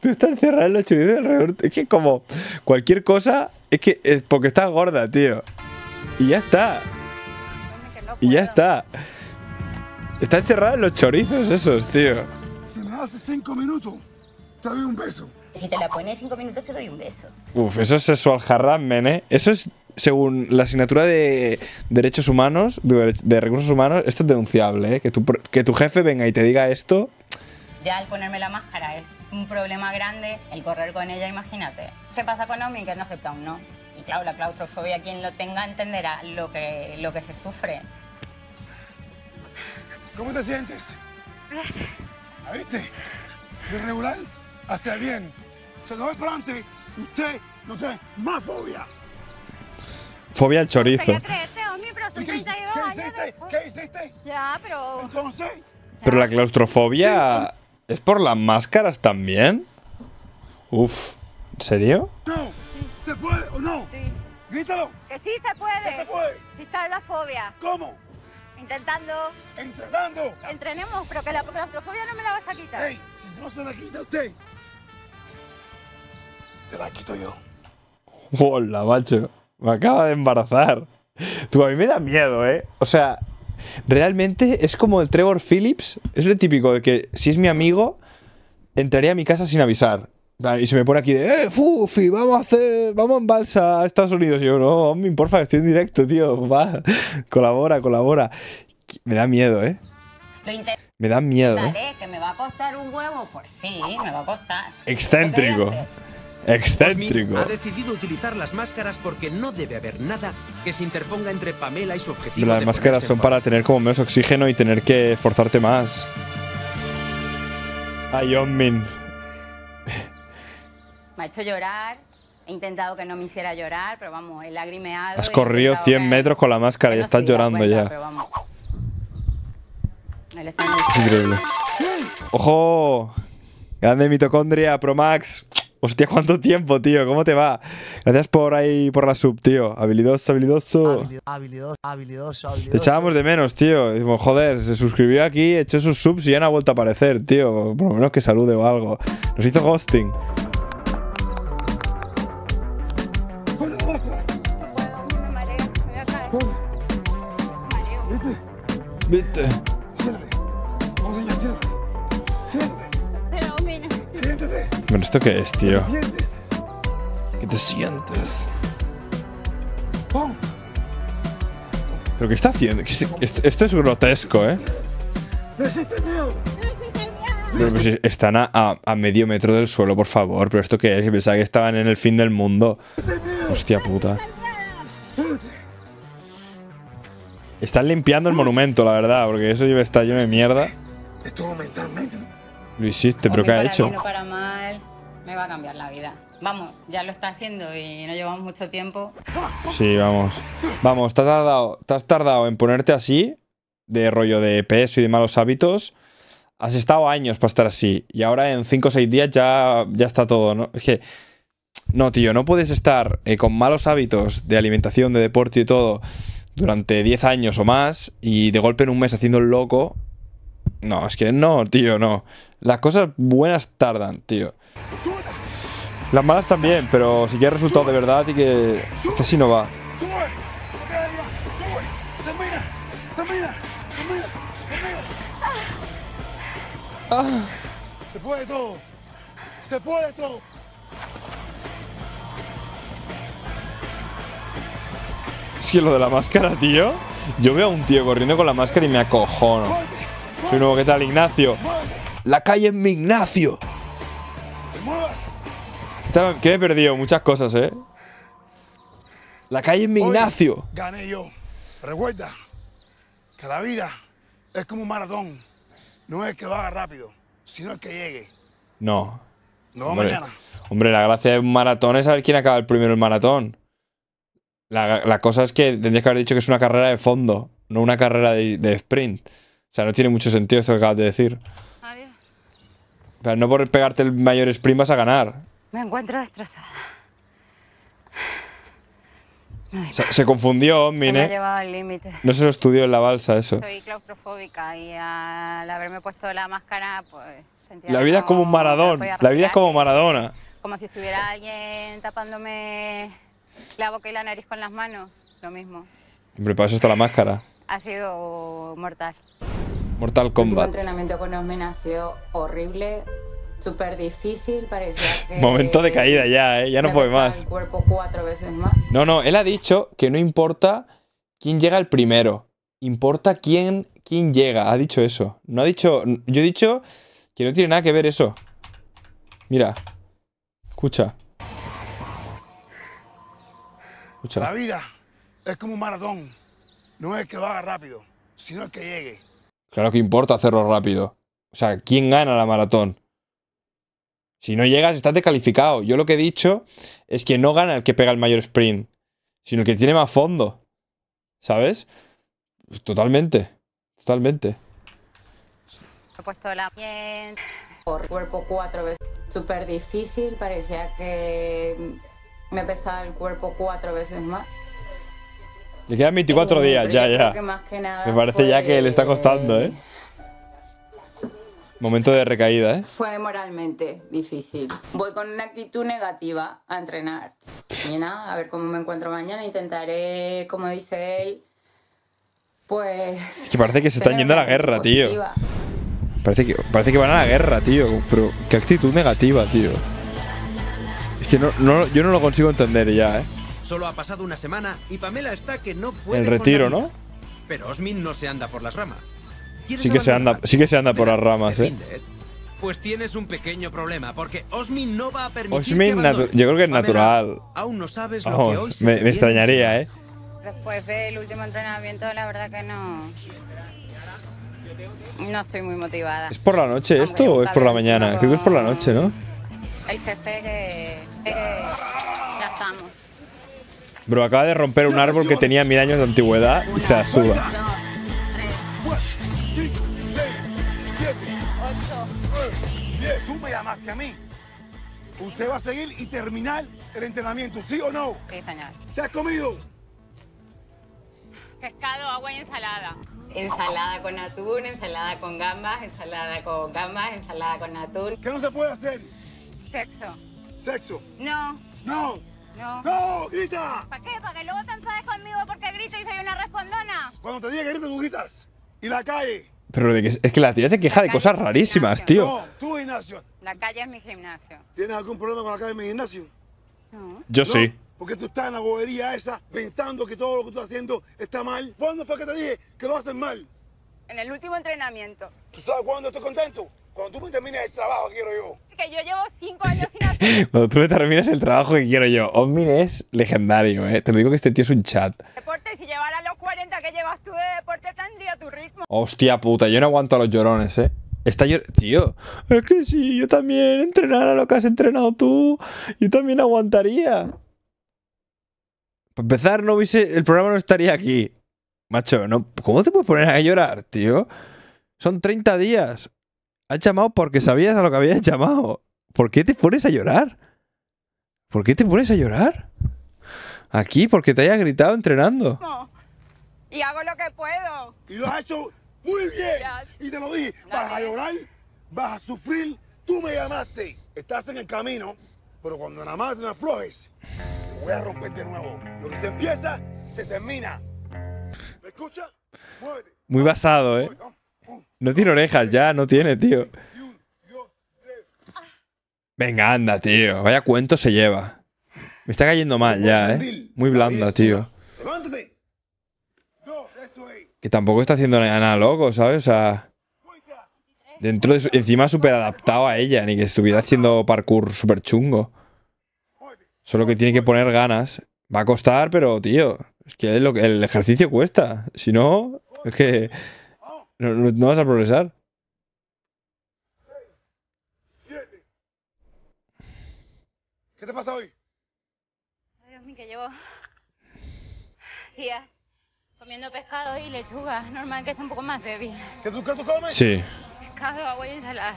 Tú estás encerrado en los chorizos alrededor. Es que como cualquier cosa. Es que es porque estás gorda, tío. Y ya está. Y ya está. Está encerrada en los chorizos esos, tío. Si me hace 5 minutos, te doy un beso. Si te la pones 5 minutos, te doy un beso. Uf, eso es sexual harassment, ¿eh? Eso es, según la asignatura de Derechos Humanos, de Recursos Humanos, esto es denunciable, ¿eh? Que tu jefe venga y te diga esto. Ya al ponerme la máscara es un problema grande, el correr con ella, imagínate. ¿Qué pasa con Osmin? Que no acepta un no. Y claro, la claustrofobia, quien lo tenga entenderá lo que se sufre. ¿Cómo te sientes? ¿La viste? Lo irregular hacia el bien. Se lo ve para adelante y usted no tiene más fobia. Fobia al chorizo. ¿Qué hiciste? Ya, pero... ¿Entonces? Pero la claustrofobia... ¿Es por las máscaras también? Uf, ¿en serio? No, ¿se puede o no? Sí. Grítalo. Que sí se puede. Que se puede. Está la fobia. ¿Cómo? Intentando. Entrenando. Entrenemos, pero que la claustrofobia no me la vas a quitar. Ey, si no se la quita usted, te la quito yo. Hola, macho. Me acaba de embarazar. Tú, a mí me da miedo, ¿eh? O sea, realmente es como el Trevor Phillips. Es lo típico de que si es mi amigo, entraría a mi casa sin avisar. Y se me pone aquí de, Fufi, vamos a embalsa a Estados Unidos. Y yo, no, hombre, porfa, estoy en directo, tío. Va, colabora. Me da miedo, ¿eh? Me da miedo. Que me va a costar un huevo, pues sí, me va a costar. Excéntrico. Excéntrico. Osmin ha decidido utilizar las máscaras porque no debe haber nada que se interponga entre Pamela y su objetivo. Las máscaras son para tener como menos oxígeno y tener que forzarte más. Ay, Osmin. Me ha hecho llorar. He intentado que no me hiciera llorar, pero vamos, he lagrimeado. Has corrido 100 metros con la máscara y no estás llorando cuenta, ya. Pero vamos. Es increíble. ¡Ojo! Grande mitocondria, Pro Max. Hostia, ¿cuánto tiempo, tío? ¿Cómo te va? Gracias por ahí, por la sub, tío. Habilidoso. Te echábamos de menos, tío. Decimos, joder, se suscribió aquí, echó sus subs y ya no ha vuelto a aparecer, tío. Por lo menos que salude o algo. Nos hizo ghosting. Vete. Bueno, ¿esto qué es, tío? ¿Qué te sientes? ¿Pero qué está haciendo? Esto es grotesco, ¿eh? Pero pues están a medio metro del suelo, por favor. ¿Pero esto qué es? Pensaba que estaban en el fin del mundo. Hostia puta. Están limpiando el monumento, la verdad, porque eso está lleno de mierda. Esto mentalmente. Lo hiciste, pero ¿qué ha hecho? Bien o para mal, me va a cambiar la vida. Vamos, ya lo está haciendo y no llevamos mucho tiempo. Sí, vamos. Vamos, te has tardado en ponerte así, de rollo de peso y de malos hábitos. Has estado años para estar así. Y ahora en 5 o 6 días ya está todo, ¿no? Es que, no, tío, no puedes estar con malos hábitos de alimentación, de deporte y todo durante 10 años o más y de golpe en un mes haciendo el loco. No, es que no, tío, no. Las cosas buenas tardan, tío. Las malas también, pero si quieres resultados de verdad y que... Este sí no va. Ah. Se puede todo. Se puede todo. Es que lo de la máscara, tío. Yo veo a un tío corriendo con la máscara y me acojono. Soy nuevo, ¿qué tal, Ignacio? La calle es mi Ignacio. Que me he perdido muchas cosas, ¿eh? La calle es mi Ignacio. Hoy gané yo. Recuerda que la vida es como un maratón. No es el que lo haga rápido, sino el que llegue. No. No, hombre, mañana. Hombre, la gracia de un maratón es saber quién acaba el primero el maratón. La cosa es que tendrías que haber dicho que es una carrera de fondo, no una carrera de sprint. O sea, no tiene mucho sentido esto que acabas de decir. Adiós. Pero no por pegarte el mayor sprint vas a ganar. Me encuentro destrozada. Se confundió, Osmin, ¿eh? No se lo estudió en la balsa, eso. Soy claustrofóbica y al haberme puesto la máscara, pues... La vida es como un maradón. La vida es como Maradona. Como si estuviera alguien tapándome la boca y la nariz con las manos. Lo mismo. Hombre, para eso está la máscara. Ha sido mortal. Mortal Kombat. El entrenamiento con Osmin ha sido horrible, súper difícil, parecía que... Momento de caída ya, ¿eh? Ya no puede más. El cuerpo 4 veces más. No, no, él ha dicho que no importa quién llega el primero, importa quién llega, ha dicho eso. No ha dicho... Yo he dicho... Que no tiene nada que ver eso. Mira. Escucha. Escucha. La vida es como un maratón. No es el que lo haga rápido, sino el que llegue. Claro que importa hacerlo rápido. O sea, ¿quién gana la maratón? Si no llegas, estás descalificado. Yo lo que he dicho es que no gana el que pega el mayor sprint, sino el que tiene más fondo. ¿Sabes? Pues totalmente. Totalmente. He puesto la piel por cuerpo 4 veces. Súper difícil. Parecía que me pesaba el cuerpo 4 veces más. Le quedan 24 días, ya. Me parece ya que le está costando, ¿eh? Momento de recaída, ¿eh? Fue moralmente difícil. Voy con una actitud negativa a entrenar. Y nada, a ver cómo me encuentro mañana. Intentaré, como dice él, pues... Es que parece que se están yendo a la guerra, tío. Parece que van a la guerra, tío. Pero qué actitud negativa, tío. Es que yo no lo consigo entender ya, ¿eh? Solo ha pasado una semana y Pamela está que no puede... El retiro, ¿no? Pero Osmin no se anda por las ramas. Sí que se anda por las ramas, ¿eh? Pues tienes un pequeño problema, porque Osmin no va a permitir... Osmin, yo creo que es natural. Aún no sabes lo que hoy se me extrañaría, ¿eh? Después del último entrenamiento, la verdad que no... No estoy muy motivada. ¿Es por la noche esto o es por la mañana? Creo que es por la noche, ¿no? El jefe que ya estamos. Bro, acaba de romper un árbol que tenía 1000 años de antigüedad y se la suba. 2, 3, 7, 8, 9, 10. Tú me llamaste a mí. Usted va a seguir y terminar el entrenamiento, ¿sí o no? Sí, señor. ¿Te has comido? Pescado, agua y ensalada. Ensalada con atún, ensalada con gambas, ensalada con gambas, ensalada con atún. ¿Qué no se puede hacer? Sexo. ¿Sexo? No. No. No. ¡No! ¡Grita! ¿Para qué? ¿Para que luego te enfades conmigo porque grito y soy una respondona? Cuando te diga que gritas, tú gritas. Y la calle. Pero es que la tía se queja de cosas rarísimas, tío. No, tú, Ignacio. La calle es mi gimnasio. ¿Tienes algún problema con la calle, mi gimnasio? No. Yo sí. Porque tú estás en la bobería esa pensando que todo lo que tú estás haciendo está mal. ¿Cuándo fue que te dije que lo haces mal? En el último entrenamiento. ¿Tú sabes cuándo estoy contento? Cuando tú me termines el trabajo que quiero yo. Que yo llevo 5 años sin hacer. Cuando tú me terminas el trabajo que quiero yo. Osmin es legendario, ¿eh? Te lo digo que este tío es un chat. Deporte, si llevara los 40 que llevas tú de deporte, tendría tu ritmo. Hostia puta, yo no aguanto a los llorones, ¿eh? Tío, es que si yo también entrenara lo que has entrenado tú, yo también aguantaría. Para empezar, no hubiese... El programa no estaría aquí. Macho, no, ¿cómo te puedes poner a llorar, tío? Son 30 días. Has llamado porque sabías a lo que habías llamado. ¿Por qué te pones a llorar? ¿Por qué te pones a llorar? Aquí, porque te hayas gritado entrenando. No. Y hago lo que puedo. Y lo has hecho muy bien. Y te lo dije. Vas a llorar, vas a sufrir. Tú me llamaste. Estás en el camino, pero cuando nada más me aflojes, te voy a romper de nuevo. Lo que se empieza, se termina. ¿Me escucha? Muy basado, ¿eh? No tiene orejas ya, no tiene, tío. Venga, anda, tío. Vaya cuento se lleva. Me está cayendo mal ya, ¿eh? Muy blanda, tío. Que tampoco está haciendo nada loco, ¿sabes? O sea... Dentro de su... Encima súper adaptado a ella. Ni que estuviera haciendo parkour súper chungo. Solo que tiene que poner ganas. Va a costar, pero, tío... Es que el ejercicio cuesta. Si no, es que no vas a progresar. ¿Qué te pasa hoy? Dios mío, que llevo días comiendo pescado y lechuga. Normal que es un poco más débil. ¿Qué tú comes? Sí. Pescado, agua y ensalada.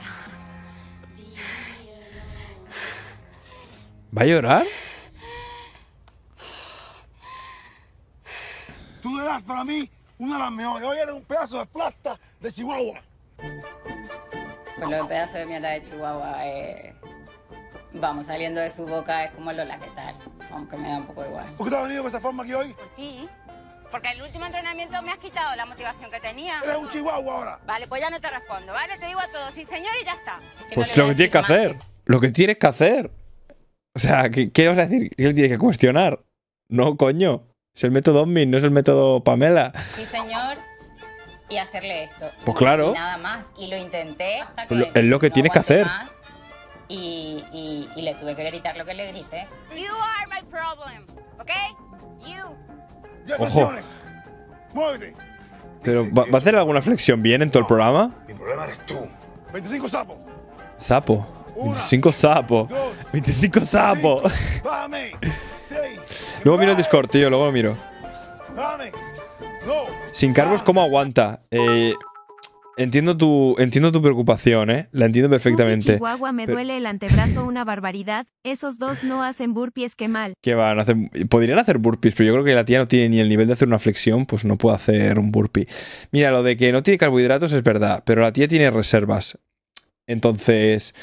¿Va a llorar? Tú eras para mí una de las mejores. Hoy eres un pedazo de plasta de Chihuahua. Pues los pedazos de mierda de Chihuahua, vamos, saliendo de su boca es como Lola, ¿qué tal? Aunque me da un poco igual. ¿Por qué te has venido con esa forma aquí hoy? Por ti. Porque el último entrenamiento me has quitado la motivación que tenía. Eres un Chihuahua ahora. Vale, pues ya no te respondo, ¿vale? Te digo a todos, sí señor, y ya está. Es que pues no lo que tienes que hacer. Lo que tienes que hacer. O sea, ¿qué vas a decir? ¿Qué le tienes que cuestionar? No, coño. Es el método Osmin, no es el método Pamela. Sí, señor. y hacerle esto. Pues claro. Y nada más. Y lo intenté hasta que... Es lo que tienes que hacer. Y le tuve que gritar lo que le grité. You are my problem, okay? You. Ojo. Pero ¿va a hacer alguna flexión bien en todo el programa? Mi problema eres tú. 25 sapos. Sapo. 25 sapos. 25 sapos. Luego miro el Discord, tío. Luego lo miro. Sin cargos, ¿cómo aguanta? Entiendo tu preocupación, ¿eh? La entiendo perfectamente. Chihuahua, me duele el antebrazo, una barbaridad. Esos dos no hacen burpees, qué mal. ¿Qué van a hacer? Podrían hacer burpees, pero yo creo que la tía no tiene ni el nivel de hacer una flexión, pues no puede hacer un burpee. Mira, lo de que no tiene carbohidratos es verdad, pero la tía tiene reservas. Entonces,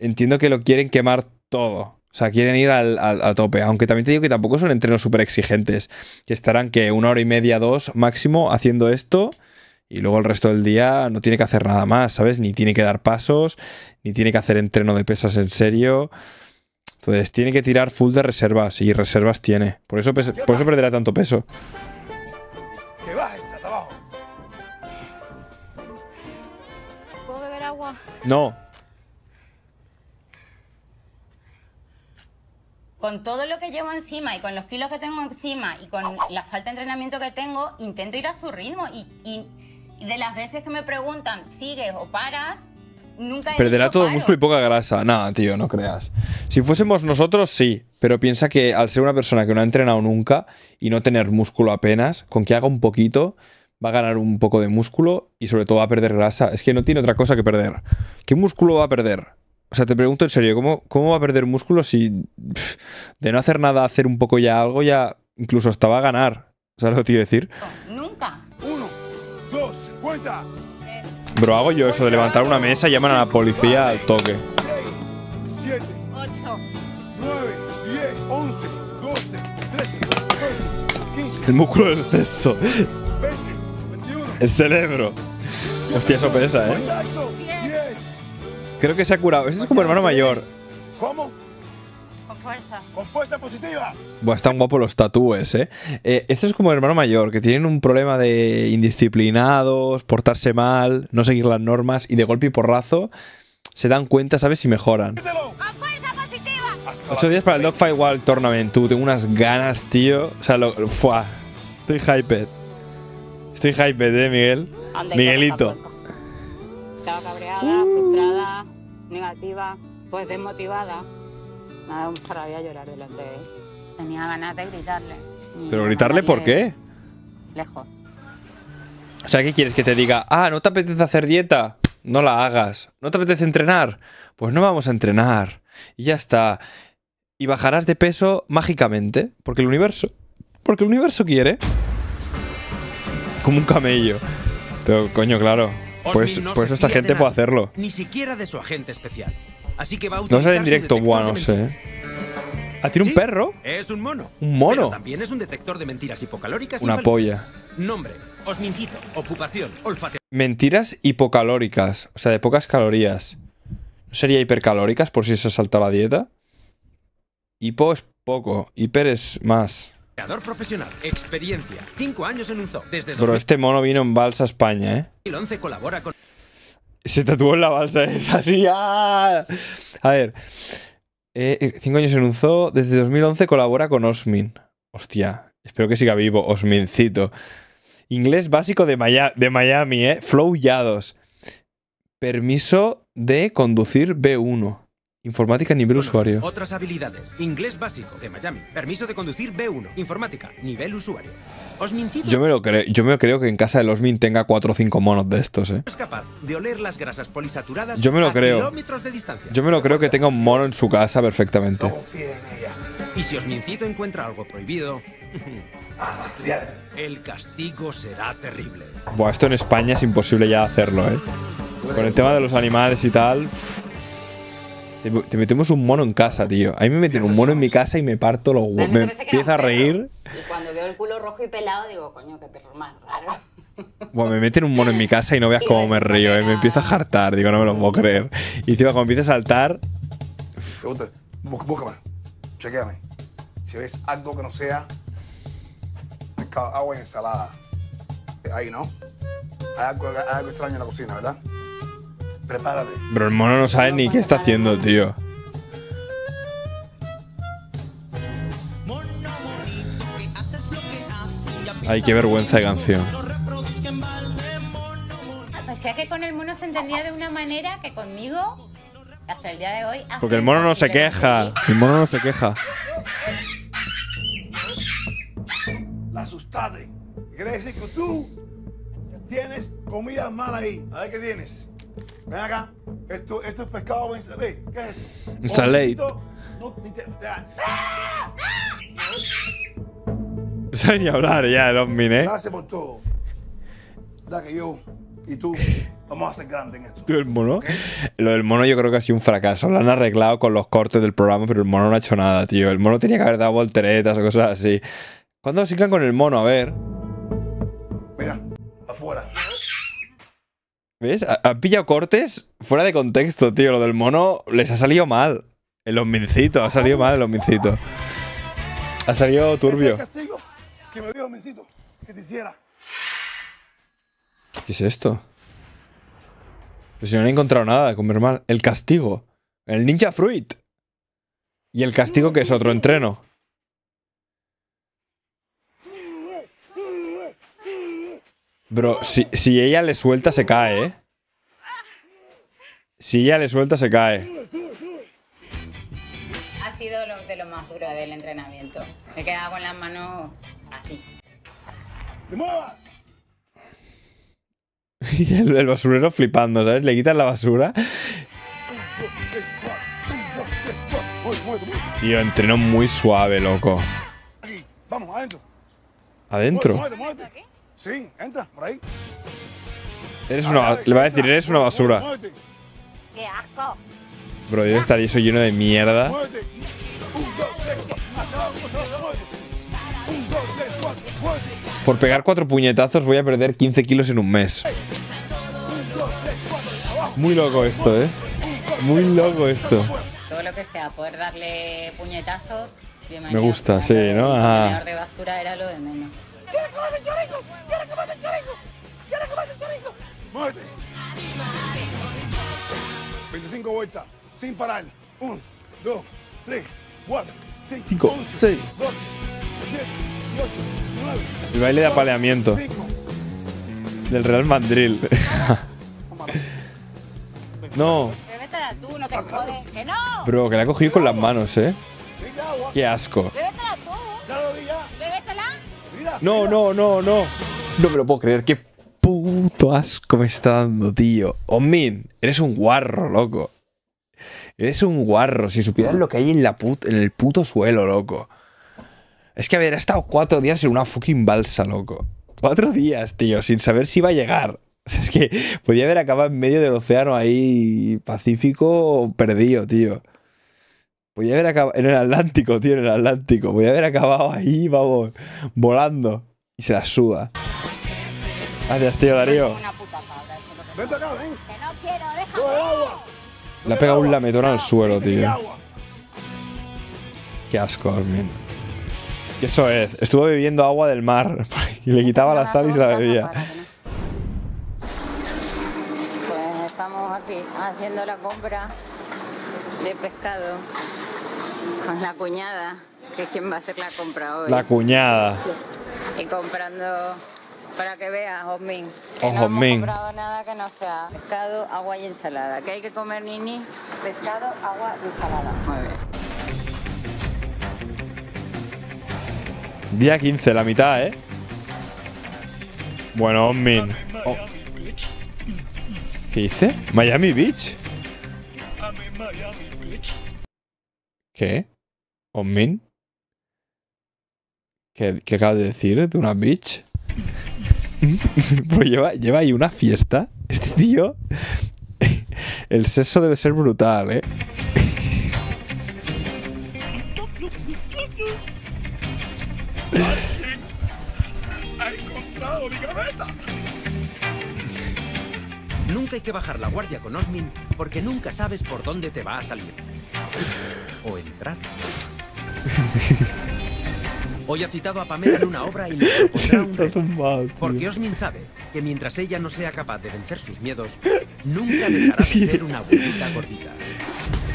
entiendo que lo quieren quemar todo. O sea, quieren ir al tope. Aunque también te digo que tampoco son entrenos súper exigentes. Que estarán, que una hora y media, dos máximo, haciendo esto. Y luego el resto del día no tiene que hacer nada más, ¿sabes? Ni tiene que dar pasos, ni tiene que hacer entreno de pesas en serio. Entonces, tiene que tirar full de reservas. Y reservas tiene. Por eso perderá tanto peso. Que bajes hasta abajo. ¿Puedo beber agua? No. Con todo lo que llevo encima y con los kilos que tengo encima y con la falta de entrenamiento que tengo, intento ir a su ritmo. Y de las veces que me preguntan, ¿sigues o paras? Nunca he Perderá dicho, todo paro. Músculo y poca grasa. Nada, tío, no creas. Si fuésemos nosotros, sí. Pero piensa que al ser una persona que no ha entrenado nunca y no tener músculo apenas, con que haga un poquito, va a ganar un poco de músculo y sobre todo va a perder grasa. Es que no tiene otra cosa que perder. ¿Qué músculo va a perder? O sea, te pregunto en serio, ¿cómo va a perder músculo si de no hacer nada, hacer un poco ya algo, ya incluso hasta va a ganar? ¿Sabes lo que te iba a decir? Nunca. 1, 2, cuenta. Bro, hago yo eso de levantar una mesa, llaman a la policía al toque. 6, 7, 8, 9, 10, 11, 12, 13, 14, 15. El músculo del ceso. 20, 21. El cerebro. Hostia, eso pesa, ¿eh? Creo que se ha curado. Ese es como hermano mayor. ¿Cómo? Con fuerza. Con fuerza positiva. Buah, están guapos los tatúes, ¿eh? Este es como hermano mayor, que tienen un problema de indisciplinados, portarse mal, no seguir las normas y de golpe y porrazo se dan cuenta, ¿sabes? Si mejoran. ¡Con fuerza positiva! 8 días para el Dogfight Wild Tournament. Tú, tengo unas ganas, tío. O sea, ¡fua! Estoy hyped. Estoy hyped, Miguel. Miguelito. Estaba cabreada, frustrada, negativa, pues desmotivada. Me ha dado mucha rabia llorar delante de él. Tenía ganas de gritarle. ¿Pero gritarle por qué? Lejos. O sea, ¿qué quieres que te diga? Ah, ¿no te apetece hacer dieta? No la hagas. ¿No te apetece entrenar? Pues no vamos a entrenar. Y ya está. Y bajarás de peso mágicamente. Porque el universo quiere. Como un camello. Pero, coño, claro. Pues, no pues esta gente puede hacerlo. Ni siquiera de su agente especial. Así que va a utilizar. No sale en directo, bueno, no sé. ¿Ah, tiene un perro? Es un mono. Un mono. Pero también es un detector de mentiras hipocalóricas. Una polla. Nombre, Osmincito, ocupación, olfateo. Mentiras hipocalóricas, o sea, de pocas calorías. ¿No sería hipercalóricas por si se ha saltado la dieta? Hipo es poco, hiper es más. Creador profesional, experiencia, 5 años en un zoo. Desde Pero este mono vino en balsa a España, ¿eh? 2011 colabora con... Se tatuó en la balsa, es así. ¡Ah! A ver. 5 años en un zoo. Desde 2011 colabora con Osmin. Hostia, espero que siga vivo, Osmincito. Inglés básico de Miami, ¿eh? Flowyados. Permiso de conducir B1. Informática nivel usuario. Otras habilidades. Inglés básico de Miami. Permiso de conducir B1. Informática nivel usuario. Osmincito. Yo me lo creo que en casa del Osmin tenga 4 o 5 monos de estos, ¿eh? Es capaz de oler las grasas polisaturadas. Yo me lo creo. Kilómetros de distancia. Yo me lo creo que tenga un mono en su casa perfectamente. No confíe en ella. Y si Osmincito encuentra algo prohibido, el castigo será terrible. Buah, esto en España es imposible ya hacerlo, ¿eh? Con el tema de los animales y tal. Te metemos un mono en casa, tío. A mí me meten un mono en mi casa y me parto los huevos. Me empiezo a reír. Y cuando veo el culo rojo y pelado digo, coño, qué perro más raro. Bueno, me meten un mono en mi casa y no veas cómo me río, ¿eh? Me empiezo a jartar. Digo, no me lo puedo creer. Y encima cuando empiezo a saltar... Búscame. Chequéame. Si ves algo que no sea... Agua y ensalada. Ahí, ¿no? Hay algo extraño en la cocina, ¿verdad? Prepárate. Pero el mono no sabe ni qué está haciendo, tío. Ay, qué vergüenza de canción. O sea que con el mono se entendía de una manera que conmigo, hasta el día de hoy… Porque el mono no se queja. El mono no se queja. La asustaste. Quiere decir que tú tienes comida mala ahí. A ver qué tienes. Ven acá. Esto es pescado con salé. ¿Qué es esto? Un salé. No sabe ni hablar ya el Osmin, ¿eh? Gracias por todo. Da que yo y tú vamos a ser grandes en esto. ¿Tú el mono? ¿Eh? Lo del mono yo creo que ha sido un fracaso. Lo han arreglado con los cortes del programa, pero el mono no ha hecho nada, tío. El mono tenía que haber dado volteretas o cosas así. ¿Cuándo se hincan con el mono? A ver. Mira, afuera. ¿Ves? Han pillado cortes fuera de contexto, tío. Lo del mono les ha salido mal. El Osmincito, ha salido mal el Osmincito. Ha salido turbio. Que me dio, Osmincito, que te hiciera. ¿Qué es esto? Pero si no he encontrado nada de comer mal. El castigo. El Ninja Fruit. Y el castigo que es otro entreno. Bro, si ella le suelta se cae, ¿eh? Si ella le suelta se cae. Ha sido de lo más duro del entrenamiento. Me he quedado con las manos así. ¡Te muevas! Y el basurero flipando, ¿sabes? Le quitan la basura. Tío, entrenó muy suave, loco. Aquí, vamos, adentro. ¿Adentro? Muévete. Sí, entra, por ahí. Le va a decir, eres una basura. ¡Qué asco! Bro, debe estar eso lleno de mierda. Por pegar 4 puñetazos voy a perder 15 kilos en un mes. Muy loco esto, ¿eh? Muy loco esto. Todo lo que sea, poder darle puñetazos. Me gusta, sí, ¿no? Ajá. El tenedor de basura era lo de menos. ¡Quiero que mate chorizo! ¡Quiero que mate chorizo! ¡Quiero que mate chorizo! ¡Muerte! 25 vueltas, sin parar. 1, 2, 3, 4, 5, 11, 6, 12, 7, 8, 9. El baile de apaleamiento. 5. Del Real Madrid. No. Bébetela tú, no te jodes. ¡Que no! Bro, que la ha cogido con las manos, ¿eh? ¡Qué asco! ¡Bébetela tú! ¡Ya lo vi ya! ¡Bébetela! No, no, no, no. No me lo puedo creer. Qué puto asco me está dando, tío. Osmin, eres un guarro, loco. Eres un guarro. Si supieras lo que hay en el puto suelo, loco. Es que haber estado 4 días en una fucking balsa, loco. 4 días, tío, sin saber si iba a llegar. O sea, es que podía haber acabado en medio del océano ahí, Pacífico, perdido, tío. Podía haber acabado en el Atlántico, tío, en el Atlántico. Podía haber acabado ahí, vamos, volando. Y se la suda. Gracias, tío, Darío. Ven para acá, ven. Que no quiero, déjame. Le ha pegado un lametón al suelo, tío. Qué asco, Osmin. ¿Qué eso es? Estuvo bebiendo agua del mar. Y le quitaba la sal y se la bebía. Pues estamos aquí haciendo la compra de pescado con la cuñada, que es quien va a hacer la compra hoy. La cuñada. Sí. Y comprando, para que veas, Osmin, que no hemos comprado nada que no sea pescado, agua y ensalada. ¿Qué hay que comer, Nini? Pescado, agua y ensalada. Muy bien. Día 15, la mitad, ¿eh? Bueno, Osmin. Oh. ¿Qué hice? ¿Miami Beach? ¿Qué? ¿Osmin? ¿Qué acabas de decir? ¿De una bitch? Pero lleva ahí una fiesta. Este tío. El sexo debe ser brutal, ¿eh? ¡Ha encontrado mi cabeza! Nunca hay que bajar la guardia con Osmin porque nunca sabes por dónde te va a salir. O entrar. Hoy ha citado a Pamela en una obra y le propondrá un reto, porque Osmin sabe que mientras ella no sea capaz de vencer sus miedos, nunca dejará de ser una abuelita gordita.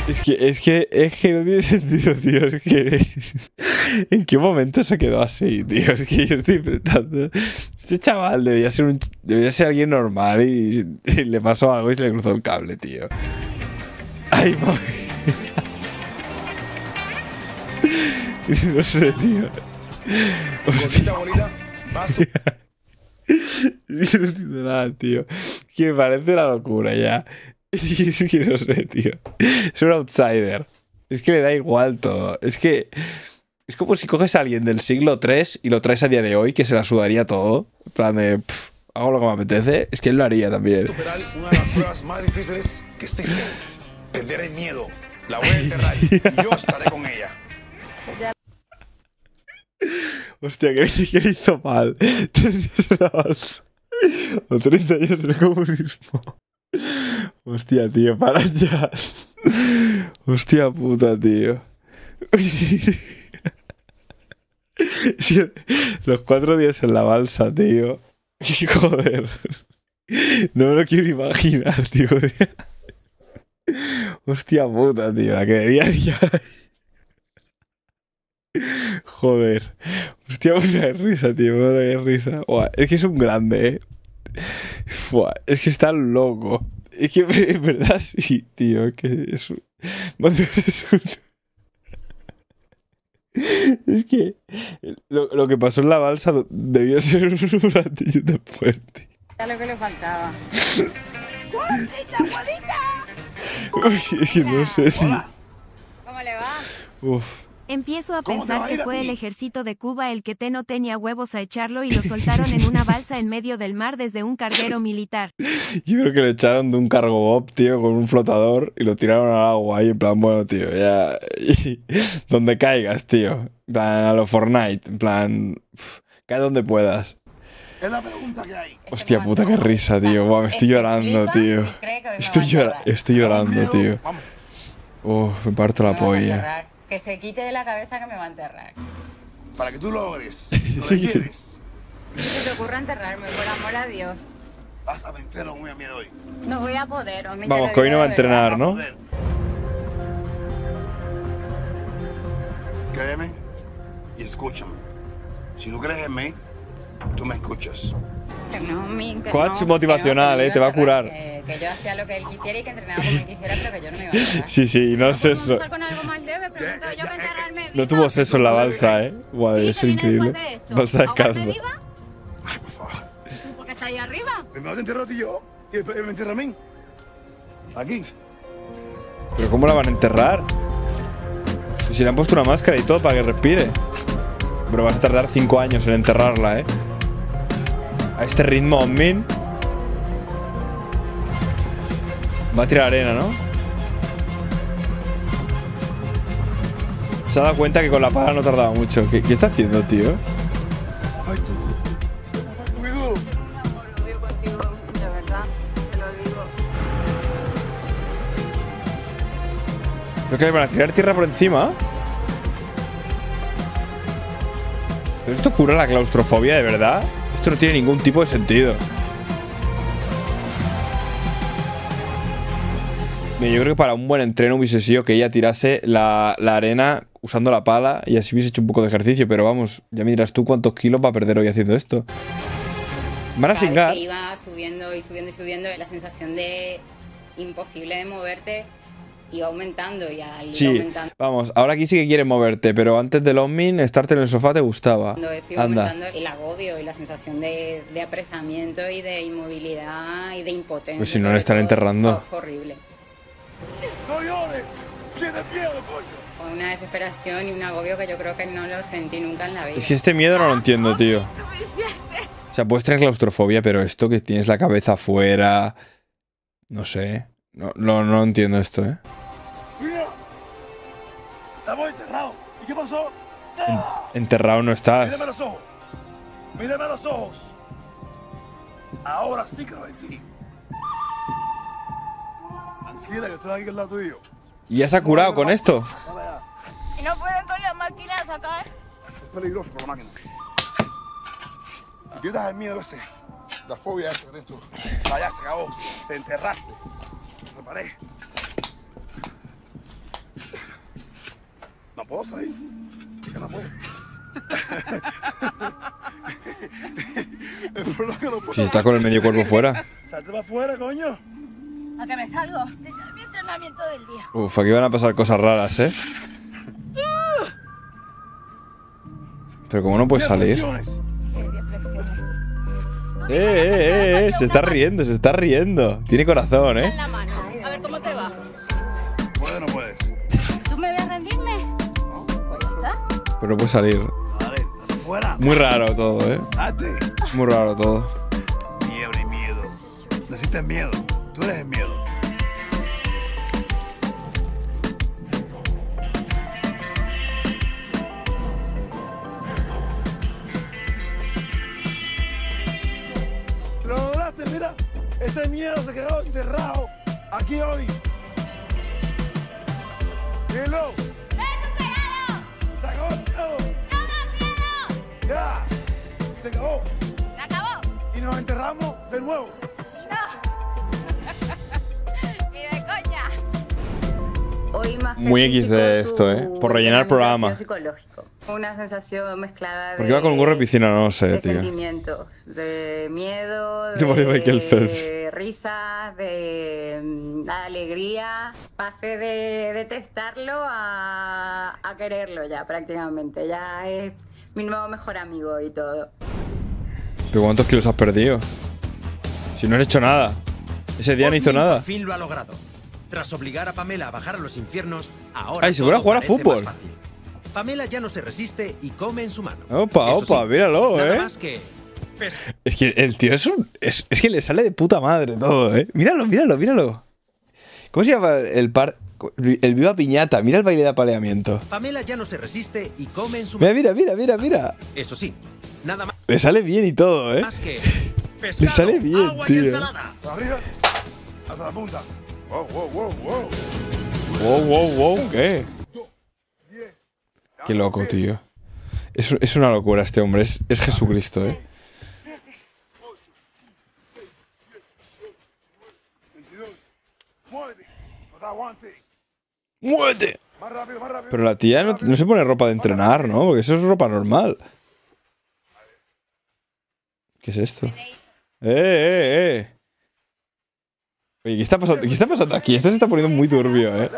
Es que no tiene sentido, tío. Es que... ¿En qué momento se quedó así, tío? Es que yo estoy pensando... Este chaval debería ser alguien normal y le pasó algo y se le cruzó el cable, tío. Ay, no sé, tío. Hostia. No entiendo nada, tío. Es que me parece la locura ya. Es que no sé, tío. Es un outsider. Es que le da igual todo. Es que... Es como si coges a alguien del siglo III y lo traes a día de hoy, que se la sudaría todo. En plan de... Pff, hago lo que me apetece. Es que él lo haría también. Una de las pruebas más difíciles que existen. Perder el miedo. La voy a enterrar. Y yo estaré con ella. Hostia, que le hizo mal. 3 días o 30 años de comunismo. Hostia, tío, para allá. Hostia puta, tío. Los 4 días en la balsa, tío. Joder. No me lo quiero imaginar, tío. Hostia puta, tío. La que debía liar. Joder. Hostia puta de risa, tío. De risa. Uah, es que es un grande, Uah, es que está loco. Es que en verdad sí, tío. Es que es un... Es que lo que pasó en la balsa debía ser un ratillo de fuerte. Era lo que le faltaba. ¡Guapita, bonita! Es que no sé, tío. ¿Cómo le va? Uf. Empiezo a pensar que fue el ejército de Cuba el que no tenía huevos a echarlo y lo soltaron en una balsa en medio del mar desde un carguero militar. Yo creo que lo echaron de un cargo bob, tío, con un flotador y lo tiraron al agua y en plan, bueno, tío, ya... Y, donde caigas, tío. En plan, a lo Fortnite. En plan, cae donde puedas. Es la pregunta que hay. Hostia puta, qué risa, tío. Buah, me estoy llorando, tío. Estoy llorando, tío. Uf, me parto la polla. Que se quite de la cabeza que me va a enterrar. Para que tú logres. ¿Quieres? No se te ocurra enterrarme, por amor a Dios. Hasta me entero, muy a miedo hoy. No voy a poder. Vamos, que hoy no va a entrenar, ¿no? Créeme y escúchame. Si tú crees en mí, tú me escuchas. Que no, coach motivacional, te va a curar. Que yo hacía lo que él quisiera y que entrenaba como él quisiera, pero que yo no me iba a enterrar. Sí, no es eso. No tuvo sexo en la balsa, Guau, wow, sí, eso es increíble. Balsa descalzo. Ay, por favor. ¿Tú por qué estás ahí arriba? Primero te enterro a ti yo y después me enterra a mí. Aquí. ¿Pero cómo la van a enterrar? Si le han puesto una máscara y todo para que respire. Pero vas a tardar 5 años en enterrarla, A este ritmo, Osmin. Va a tirar arena, ¿no? Se ha dado cuenta que con la pala no tardaba mucho. ¿Qué está haciendo, tío? Ay, tú. Mi amor, lo veo contigo, de verdad. Te lo digo. Creo que le van a tirar tierra por encima. ¿Pero esto cura la claustrofobia, de verdad? Esto no tiene ningún tipo de sentido. Mira, yo creo que para un buen entreno hubiese sido que ella tirase la arena usando la pala y así hubiese hecho un poco de ejercicio, pero vamos, ya me dirás tú cuántos kilos va a perder hoy haciendo esto. Van a singar. Iba subiendo y subiendo y subiendo, la sensación de imposible de moverte iba aumentando y al ir aumentando. Vamos, ahora aquí sí que quieren moverte, pero antes del Osmin, estarte en el sofá te gustaba. Eso iba aumentando el agobio y la sensación de apresamiento y de inmovilidad y de impotencia. Pues si no le están enterrando. Fue horrible. ¡No llores! ¡Tienes miedo, coño! Una desesperación y un agobio que yo creo que no lo sentí nunca en la vida. Es que este miedo no lo entiendo, tío. O sea, puedes tener claustrofobia, pero esto que tienes la cabeza afuera... No sé. No entiendo esto, ¡Mira! Estamos enterrados. ¿Y qué pasó? Enterrado no estás. Mírame los ojos. Mírame los ojos. Ahora sí creo en ti. ¿Y ya se ha curado con esto? Y no pueden con la máquina sacar. peligroso para la máquina. Si pierdas el miedo ese, la fobia esa que tienes tú, allá se acabó, te enterraste, te separé. No puedo salir, es que no puedo. El problema es que no puedo. Si estás con el medio cuerpo fuera. Salte para afuera, coño. ¿A qué me salgo? Tengo mi entrenamiento del día. Uf, aquí van a pasar cosas raras, ¿eh? Pero como no puedes salir. Se está riendo, se está riendo. Tiene corazón, ¿eh? A ver cómo te va. ¿Puedes o no puedes? ¿Tú me ves rendirme? No. Pero no puedes salir. Dale, fuera. Muy raro todo, ¿eh? Muy raro todo. Fiebre y miedo. Necesitas miedo. Tú eres el miedo. Mira, este miedo se quedó enterrado aquí hoy. ¡Míralo! ¡He superado! ¡Se acabó el miedo! ¡No más miedo! ¡Ya! ¡Se acabó! ¡Se acabó! Y nos enterramos de nuevo. ¡No! ¡Ni de coña! Hoy más que muy X de esto, ¿eh? Por rellenar programa. Psicológico. Una sensación mezclada de... ¿Por qué va con gorro de piscina? No sé, tío. De sentimientos, de miedo, de risas, de alegría. Pasé de detestarlo a quererlo ya, prácticamente. Ya es mi nuevo mejor amigo y todo. ¿Pero cuántos kilos has perdido? Si no has hecho nada. Ese día no hizo nada. Por fin lo ha logrado. Tras obligar a Pamela a bajar a los infiernos, ahora... ¡Ay, se vuelve a jugar a fútbol! Pamela ya no se resiste y come en su mano. Opa, eso opa, sí, míralo, nada más que... Es que el tío es un... Es que le sale de puta madre todo, eh. Míralo, míralo, míralo. ¿Cómo se llama el par... el Viva Piñata? Mira el baile de apaleamiento. Pamela ya no se resiste y come en su mano. Mira, mira, mira, mira. Eso sí, nada más... Le sale bien y todo, eh. Más que pescado, le sale bien, agua, tío. Y ensalada. Arriba, hasta la punta. Wow, wow, wow, wow. Wow, wow, wow, ¿qué? Qué loco, tío. Es una locura este hombre. Es Jesucristo, ¿eh? ¡Muévete! Pero la tía no se pone ropa de entrenar, ¿no? Porque eso es ropa normal. ¿Qué es esto? ¡Eh! Oye, ¿qué está pasando? ¿Qué está pasando aquí? Esto se está poniendo muy turbio, ¿eh?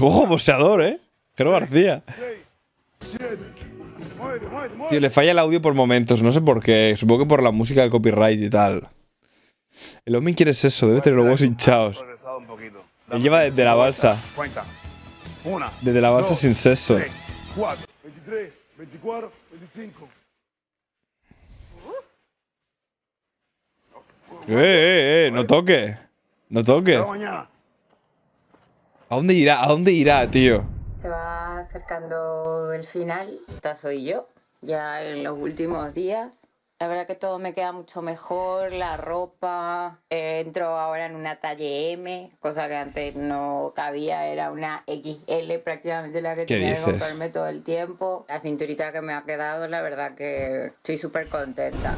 Ojo, boxeador, ¿eh? Jero García. Tío, le falla el audio por momentos. No sé por qué. Supongo que por la música del copyright y tal. El Osmin quiere eso. Debe tener los huevos hinchados. Él lleva desde la balsa. Desde la balsa sin seso. 23, 24, 25. No toque. No toque. ¿A dónde irá? ¿A dónde irá, tío? Se va acercando el final. Esta soy yo. Ya en los últimos días. La verdad que todo me queda mucho mejor. La ropa. Entro ahora en una talle M. Cosa que antes no cabía. Era una XL prácticamente la que tenía que comprarme todo el tiempo. La cinturita que me ha quedado, la verdad que estoy súper contenta.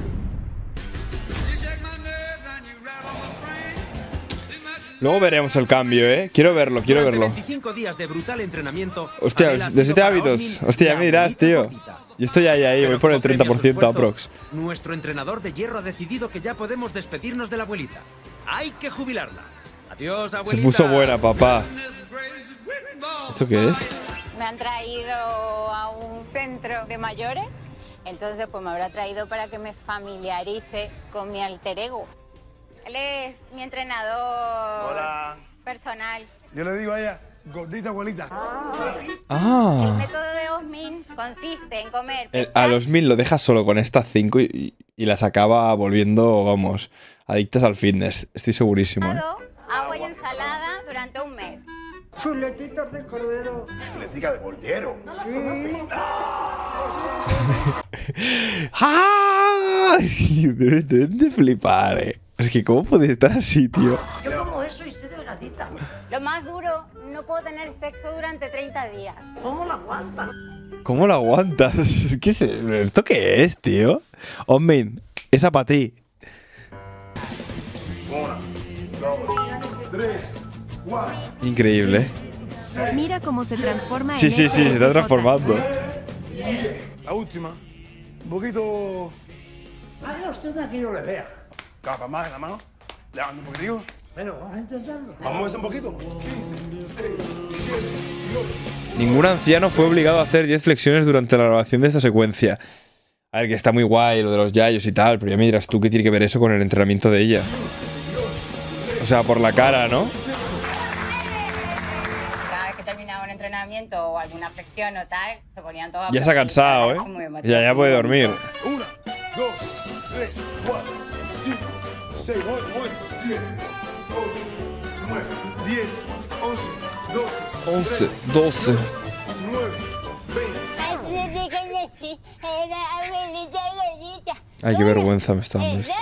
Luego veremos el cambio, ¿eh? Quiero verlo, quiero verlo. 25 días de brutal entrenamiento. Hostia, de 7 hábitos. Hostia, ya me dirás, tío. Yo estoy ahí, voy por el 30% aprox. Nuestro entrenador de hierro ha decidido que ya podemos despedirnos de la abuelita. Hay que jubilarla. Adiós, abuelita. Se puso buena, papá. ¿Esto qué es? Me han traído a un centro de mayores. Entonces, pues me habrá traído para que me familiarice con mi alter ego. Él es mi entrenador. Hola. Personal. Yo le digo a ella, gordita abuelita. Ah. El método de Osmin consiste en comer... A los Osmin lo dejas solo con estas 5 y las acaba volviendo, vamos, adictas al fitness. Estoy segurísimo. Agua y ensalada durante un mes. Chuletitas de cordero. Chuletica de bolero. Sí. ¡Ah! Deben de flipar, eh. Es que ¿cómo puede estar así, tío? Yo como eso y estoy de gatita. Lo más duro, no puedo tener sexo durante 30 días. ¿Cómo lo aguantas? ¿Cómo lo aguantas? ¿Qué es esto? ¿Qué es, tío? Osmin, esa para ti. 1, 2, 3, 4. Increíble. Mira cómo se transforma. Sí, sí, sí, se está transformando. La última. Un poquito. Hágalo usted de aquí, no le vea. Capa más en la mano. Levanta un poquito. Bueno, vamos a intentarlo. Vamos a moverse un poquito. 15, 16, 18. Ningún anciano fue obligado a hacer 10 flexiones durante la grabación de esta secuencia. A ver, que está muy guay lo de los yayos y tal, pero ya me dirás tú qué tiene que ver eso con el entrenamiento de ella. O sea, por la cara, ¿no? Cada vez que terminaba un entrenamiento o alguna flexión o tal, se ponían todos. Ya se ha cansado, ¿eh? Ya, ya puede dormir. 1, 2, 3, 4, 5, 6, 8, 9, 10, 11, 12. Ay, qué vergüenza me está dando esto.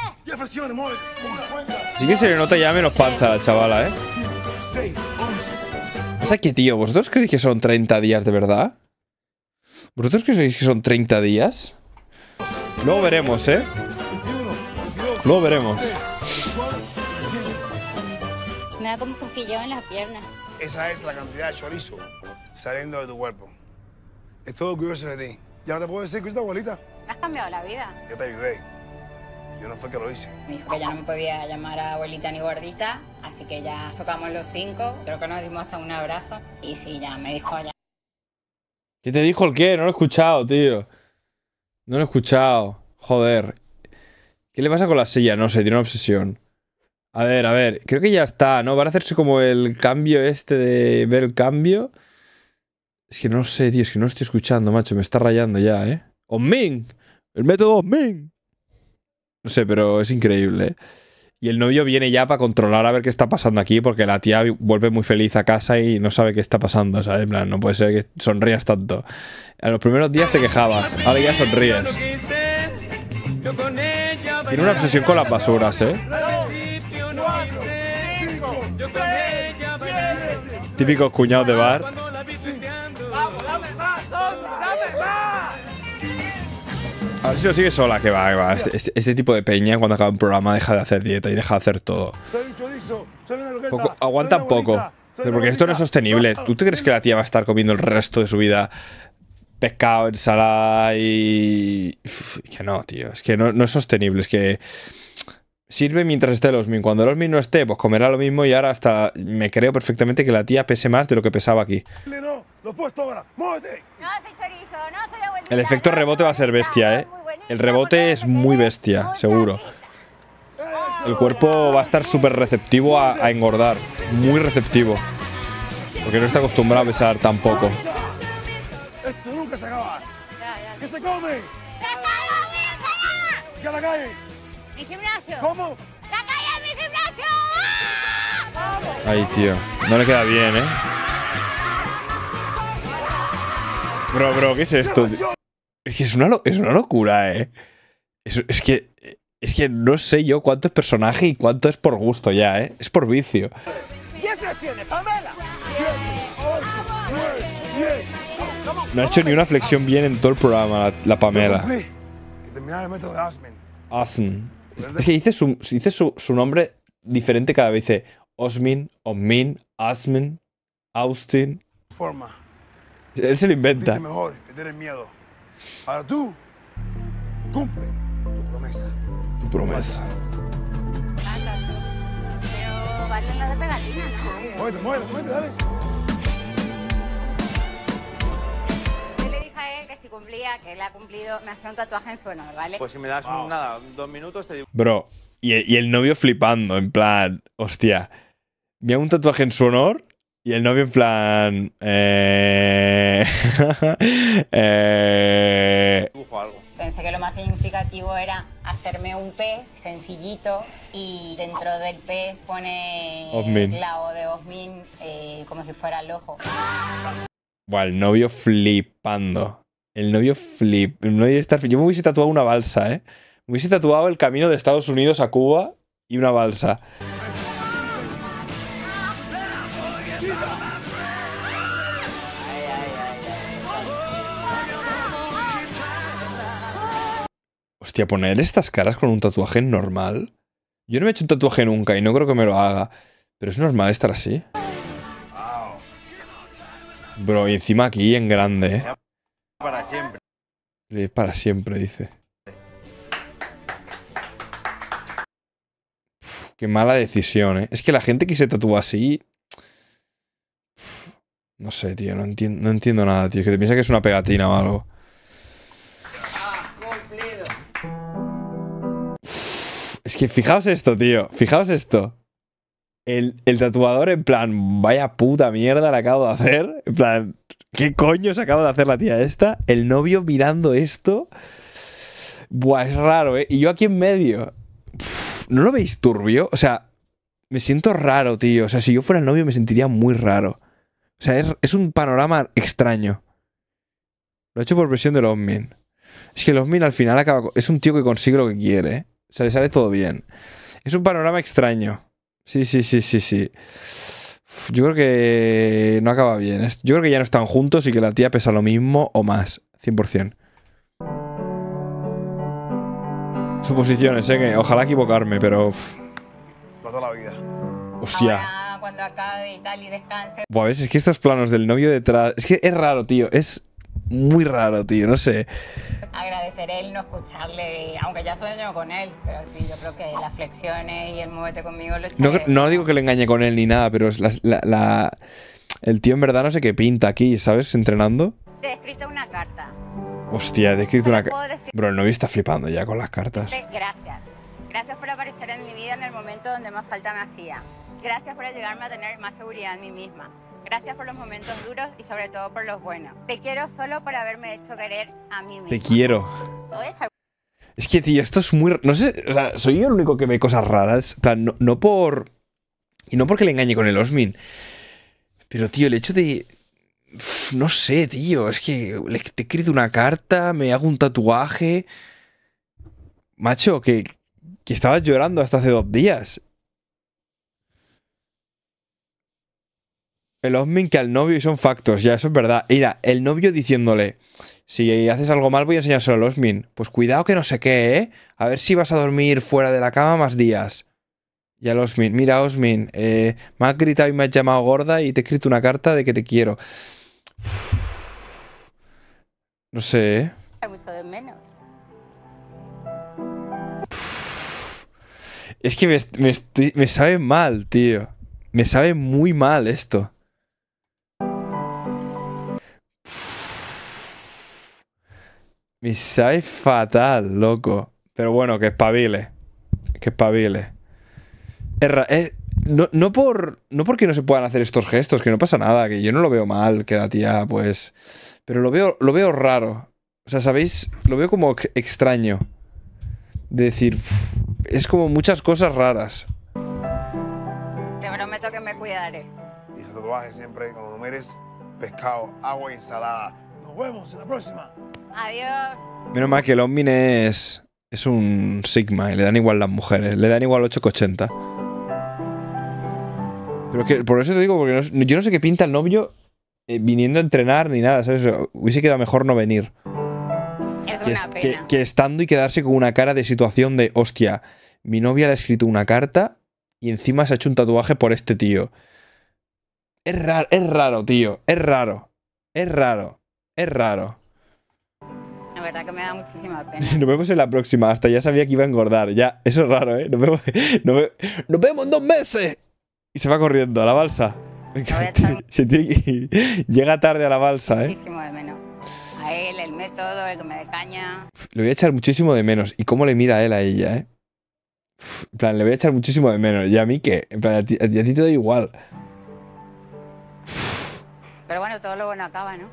Sí que se le nota ya menos panza a la chavala, ¿eh? O sea que, tío, ¿vosotros creéis que son 30 días de verdad? ¿Vosotros creéis que son 30 días? Luego veremos, ¿eh? Luego veremos. Me da como cosquilleo en las piernas. Esa es la cantidad de chorizo saliendo de tu cuerpo. Es todo curioso de ti. Ya te puedo decir que es tu abuelita. Me has cambiado la vida. Yo te ayudé. Yo no fue que lo hice. Me dijo que ya no me podía llamar a abuelita ni gordita, así que ya tocamos los 5. Creo que nos dimos hasta un abrazo. Y sí, ya me dijo ya. ¿Qué te dijo el qué? No lo he escuchado, tío. No lo he escuchado. Joder. ¿Qué le pasa con la silla? No sé, tiene una obsesión. A ver, creo que ya está, ¿no? Van a hacerse como el cambio este de ver el cambio. Es que no sé, tío, es que no estoy escuchando, macho. Me está rayando ya, ¿eh? ¡Osmin! ¡El método Osmin! No sé, pero es increíble, ¿eh? Y el novio viene ya para controlar a ver qué está pasando aquí, porque la tía vuelve muy feliz a casa y no sabe qué está pasando, ¿sabes? En plan, no puede ser que sonrías tanto. A los primeros días te quejabas, ahora ya sonríes. Tiene una obsesión con las basuras, ¿eh? Típicos cuñados de bar. A ver si lo sigue sola, que va, que va. Este tipo de peña, cuando acaba un programa, deja de hacer dieta y deja de hacer todo. Aguantan poco. Porque esto no es sostenible. ¿Tú te crees que la tía va a estar comiendo el resto de su vida pescado, ensalada y...? Uf, que no, tío. Es que no es sostenible. Es que sirve mientras esté el Osmin. Cuando el Osmin no esté, pues comerá lo mismo. Y ahora hasta me creo perfectamente que la tía pese más de lo que pesaba aquí. Lo he puesto ahora. ¡Muévete! No soy chorizo, no soy abuelita. El efecto rebote va a ser bestia, ¿eh? El rebote es muy bestia, seguro. El cuerpo va a estar súper receptivo a engordar. Muy receptivo. Porque no está acostumbrado a besar tampoco. Esto nunca se acaba. ¿Qué se come? ¡Que la calle! ¡Mi gimnasio! ¿Cómo? ¡La calle mi gimnasio! Ay, tío. No le queda bien, ¿eh? Bro, ¿qué es esto? Es que es una locura, eh. Es que no sé yo cuánto es personaje y cuánto es por gusto ya, eh. Es por vicio. 10 flexiones, Pamela. No ha hecho ni una flexión bien en todo el programa, la Pamela. Osmin. Es que dice su nombre diferente cada vez. Dice Osmin, Osmin, Osmin, Austin. Forma. Él se lo inventa. Mejor que tener miedo. Ahora tú cumple tu promesa. Tu promesa. Pero valen las de pegatina, ¿no? Muévete, dale. Yo le dije a él que si cumplía, que él ha cumplido, me hacía un tatuaje en su honor, ¿vale? Pues si me das nada, 2 minutos te digo. Bro, y el novio flipando, en plan, hostia, me hago un tatuaje en su honor. Y el novio en plan... Dibujo algo. pensé que lo más significativo era hacerme un pez sencillito y dentro del pez pone el clavo de Osmin como si fuera el ojo. Buah, el novio flipando. El novio flip. El novio estar... Yo me hubiese tatuado una balsa, ¿eh? Me hubiese tatuado el camino de Estados Unidos a Cuba y una balsa. Hostia, poner estas caras con un tatuaje normal. Yo no me he hecho un tatuaje nunca y no creo que me lo haga. Pero es normal estar así. Bro, y encima aquí en grande, ¿eh? Para siempre. Para siempre, dice. Uf, qué mala decisión, ¿eh? Es que la gente que se tatúa así... Uf, no sé, tío. No entiendo nada, tío. Es que te piensas que es una pegatina o algo. Es que fijaos esto, tío. Fijaos esto. El tatuador en plan, vaya puta mierda la acabo de hacer. En plan, ¿qué coño se acaba de hacer la tía esta? El novio mirando esto. Buah, es raro, ¿eh? Y yo aquí en medio. Uf, ¿no lo veis turbio? O sea, me siento raro, tío. O sea, si yo fuera el novio me sentiría muy raro. O sea, es un panorama extraño. Lo he hecho por presión del Osmin. Es que el Osmin al final acaba... Es un tío que consigue lo que quiere, ¿eh? O sea, le sale todo bien. Es un panorama extraño. Sí. Uf, yo creo que no acaba bien. Yo creo que ya no están juntos y que la tía pesa lo mismo o más. 100%. Suposiciones, ¿eh? Que ojalá equivocarme, pero... Uf. Toda la vida. Hostia. Ahora, cuando acabe y tal y descanse... Buah, ¿ves? Es que estos planos del novio detrás... Es que es raro, tío. Es... muy raro, tío, no sé. Agradeceré el no escucharle, aunque ya sueño con él, pero sí, yo creo que las flexiones y el muévete conmigo lo echaré. No digo que le engañe con él ni nada, pero es el tío en verdad no sé qué pinta aquí, ¿sabes? Entrenando. Te he escrito una carta. Hostia, te he escrito una carta. Bro, el novio está flipando ya con las cartas. Gracias. Gracias por aparecer en mi vida en el momento donde más falta me hacía. Gracias por ayudarme a tener más seguridad en mí misma. Gracias por los momentos duros y sobre todo por los buenos. Te quiero solo por haberme hecho querer a mí mismo. Te quiero. Es que, tío, esto es muy... No sé, o sea, soy yo el único que ve cosas raras. Plan, no por... Y no porque le engañe con el Osmin. Pero, tío, el hecho de... Uf, no sé, tío. Es que te he escrito una carta, me hago un tatuaje... Macho, que estabas llorando hasta hace 2 días. El Osmin que al novio y son factos, ya, eso es verdad. Mira, el novio diciéndole, si haces algo mal voy a enseñárselo al Osmin. Pues cuidado que no sé qué, ¿eh? A ver si vas a dormir fuera de la cama más días. Y al Osmin, mira Osmin, me has gritado y me has llamado gorda y te he escrito una carta de que te quiero. Uf. No sé, ¿eh? Uf. Es que me sabe mal, tío. Me sabe muy mal esto. Me sabe fatal, loco. Pero bueno, que espabile. Que espabile. No porque no se puedan hacer estos gestos, que no pasa nada, que yo no lo veo mal, que la tía, pues... Pero lo veo raro. O sea, ¿sabéis? Lo veo como extraño. De decir, es como muchas cosas raras. Te prometo que me cuidaré. Y ese tatuaje siempre, cuando lo mires, pescado, agua y ensalada. Nos vemos en la próxima. Adiós. Menos mal que el Osmin es un sigma y le dan igual las mujeres, le dan igual 8,80. Pero es que por eso te digo, porque yo no sé qué pinta el novio viniendo a entrenar ni nada, ¿sabes? Hubiese quedado mejor no venir. Es una pena. Que estando y quedarse con una cara de situación de, hostia, mi novia le ha escrito una carta y encima se ha hecho un tatuaje por este tío. Es raro, tío, es raro. La verdad que me da muchísima pena. Nos vemos en la próxima. Hasta ya sabía que iba a engordar. Ya, eso es raro, ¿eh? Nos vemos en 2 meses. Y se va corriendo a la balsa. Venga, llega tarde a la balsa, ¿eh? Muchísimo de menos. A él, el método, el que me dé caña. Le voy a echar muchísimo de menos. ¿Y cómo le mira a él a ella, eh? En plan, le voy a echar muchísimo de menos. ¿Y a mí qué? En plan, a ti te da igual. Pero bueno, todo lo bueno acaba, ¿no?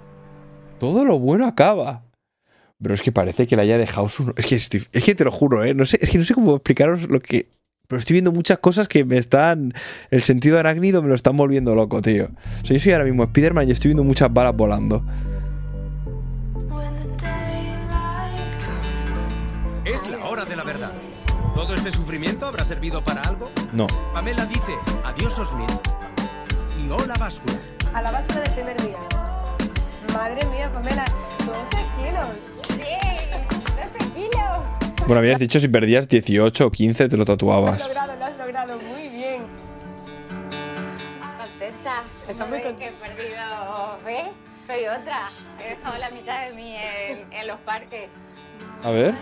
Todo lo bueno acaba. Pero es que parece que le haya dejado su... Es que te lo juro, ¿eh? No sé, es que no sé cómo explicaros lo que... Pero estoy viendo muchas cosas que me están... El sentido arácnido me lo están volviendo loco, tío. O sea, yo soy ahora mismo Spiderman y estoy viendo muchas balas volando. Es la hora de la verdad. ¿Todo este sufrimiento habrá servido para algo? No. Pamela dice, adiós Osmin. Y hola báscula. A la báscula del primer día. Madre mía, Pamela, 12 kilos. ¡Sí! 12 kilos. Bueno, habías dicho si perdías 18 o 15 te lo tatuabas. Lo has logrado, muy bien. Contenta. Estás muy contenta. Que he perdido, ¿ves? Soy otra. He dejado la mitad de mí en los parques. A ver.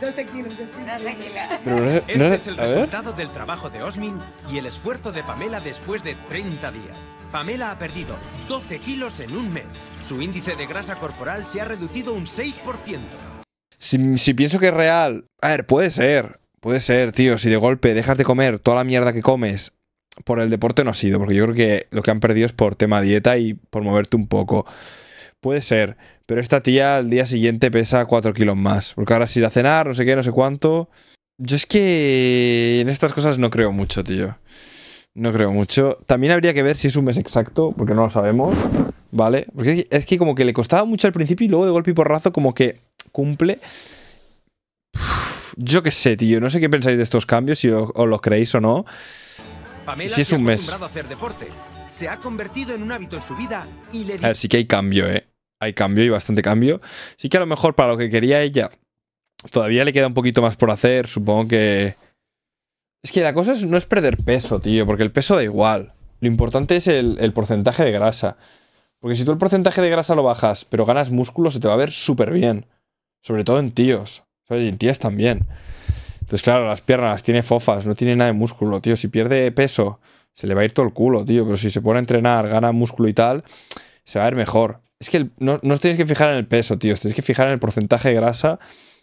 12 kilos, 12 kilos. Este es el resultado del trabajo de Osmin y el esfuerzo de Pamela después de 30 días. Pamela ha perdido 12 kilos en un mes. Su índice de grasa corporal se ha reducido un 6%. Si pienso que es real... A ver, puede ser, tío. Si de golpe dejas de comer toda la mierda que comes, por el deporte no ha sido, porque yo creo que lo que han perdido es por tema dieta y por moverte un poco. Puede ser, pero esta tía al día siguiente pesa 4 kilos más. Porque ahora es ir a cenar, no sé qué, no sé cuánto. Yo es que en estas cosas no creo mucho, tío. No creo mucho. También habría que ver si es un mes exacto, porque no lo sabemos, ¿vale? Porque es que como que le costaba mucho al principio y luego de golpe y porrazo como que cumple. Yo qué sé, tío. No sé qué pensáis de estos cambios, si os los creéis o no. Si es un mes. Se ha convertido en un hábito en su vida y le... A ver, sí que hay cambio, ¿eh? Hay cambio y bastante cambio. Sí que a lo mejor para lo que quería ella todavía le queda un poquito más por hacer. Supongo que... Es que la cosa no es perder peso, tío, porque el peso da igual. Lo importante es el porcentaje de grasa. Porque si tú el porcentaje de grasa lo bajas pero ganas músculo, se te va a ver súper bien. Sobre todo en tíos, ¿sabes? Y en tías también. Entonces claro, las piernas las tiene fofas, no tiene nada de músculo, tío. Si pierde peso se le va a ir todo el culo, tío. Pero si se pone a entrenar, gana músculo y tal, se va a ver mejor. Es que no os tenéis que fijar en el peso, tío. Os tenéis que fijar en el porcentaje de grasa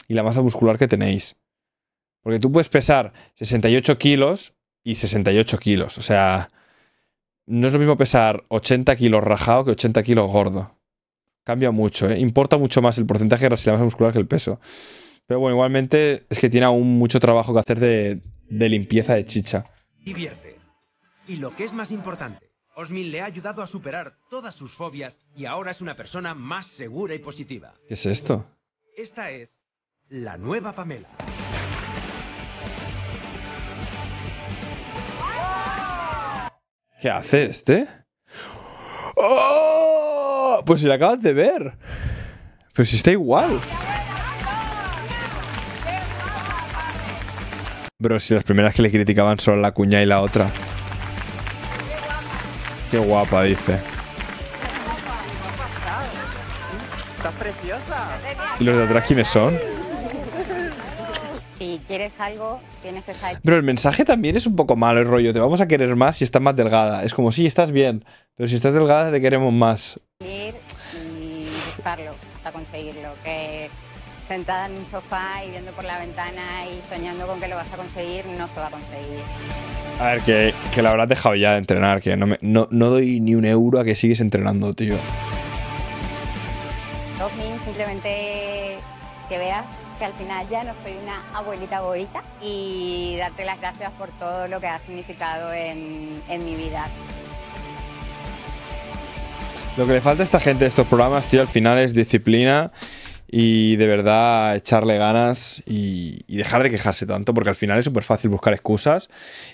y la masa muscular que tenéis. Porque tú puedes pesar 68 kilos y 68 kilos. O sea, no es lo mismo pesar 80 kilos rajado que 80 kilos gordo. Cambia mucho, ¿eh? Importa mucho más el porcentaje de grasa y la masa muscular que el peso. Pero bueno, igualmente es que tiene aún mucho trabajo que hacer de limpieza de chicha. Divierte. Y lo que es más importante, Osmin le ha ayudado a superar todas sus fobias y ahora es una persona más segura y positiva. ¿Qué es esto? Esta es la nueva Pamela. ¿Qué hace este? ¡Oh! Pues si la acabas de ver. Pues si está igual. Bro, si las primeras que le criticaban son la cuña y la otra. Qué guapa, dice. Estás preciosa. ¿Y los de atrás quiénes son? Si quieres algo, tienes que saber. Pero el mensaje también es un poco malo, el rollo. Te vamos a querer más si estás más delgada. Es como, sí, estás bien, pero si estás delgada te queremos más. Ir y buscarlo para conseguirlo. Que sentada en un sofá y viendo por la ventana y soñando con que lo vas a conseguir, no se va a conseguir. A ver, que la habrás dejado ya de entrenar, que no doy ni un euro a que sigues entrenando, tío. Osmin, simplemente que veas que al final ya no soy una abuelita bonita y darte las gracias por todo lo que has significado en mi vida. Lo que le falta a esta gente de estos programas, tío, al final es disciplina y de verdad echarle ganas y dejar de quejarse tanto, porque al final es súper fácil buscar excusas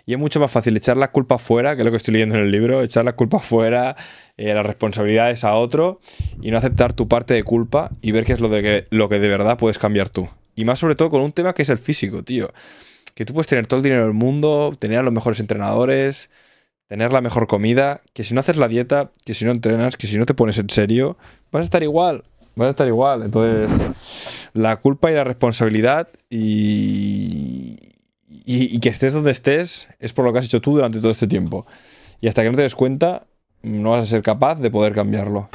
y es mucho más fácil echar la culpa fuera, que es lo que estoy leyendo en el libro, echar la culpa fuera, las responsabilidades a otro y no aceptar tu parte de culpa y ver qué es lo que de verdad puedes cambiar tú. Y más sobre todo con un tema que es el físico, tío. Que tú puedes tener todo el dinero del mundo, tener a los mejores entrenadores, tener la mejor comida, que si no haces la dieta, que si no entrenas, que si no te pones en serio, vas a estar igual. Vas a estar igual. Entonces, la culpa y la responsabilidad y que estés donde estés es por lo que has hecho tú durante todo este tiempo. Y hasta que no te des cuenta, no vas a ser capaz de poder cambiarlo.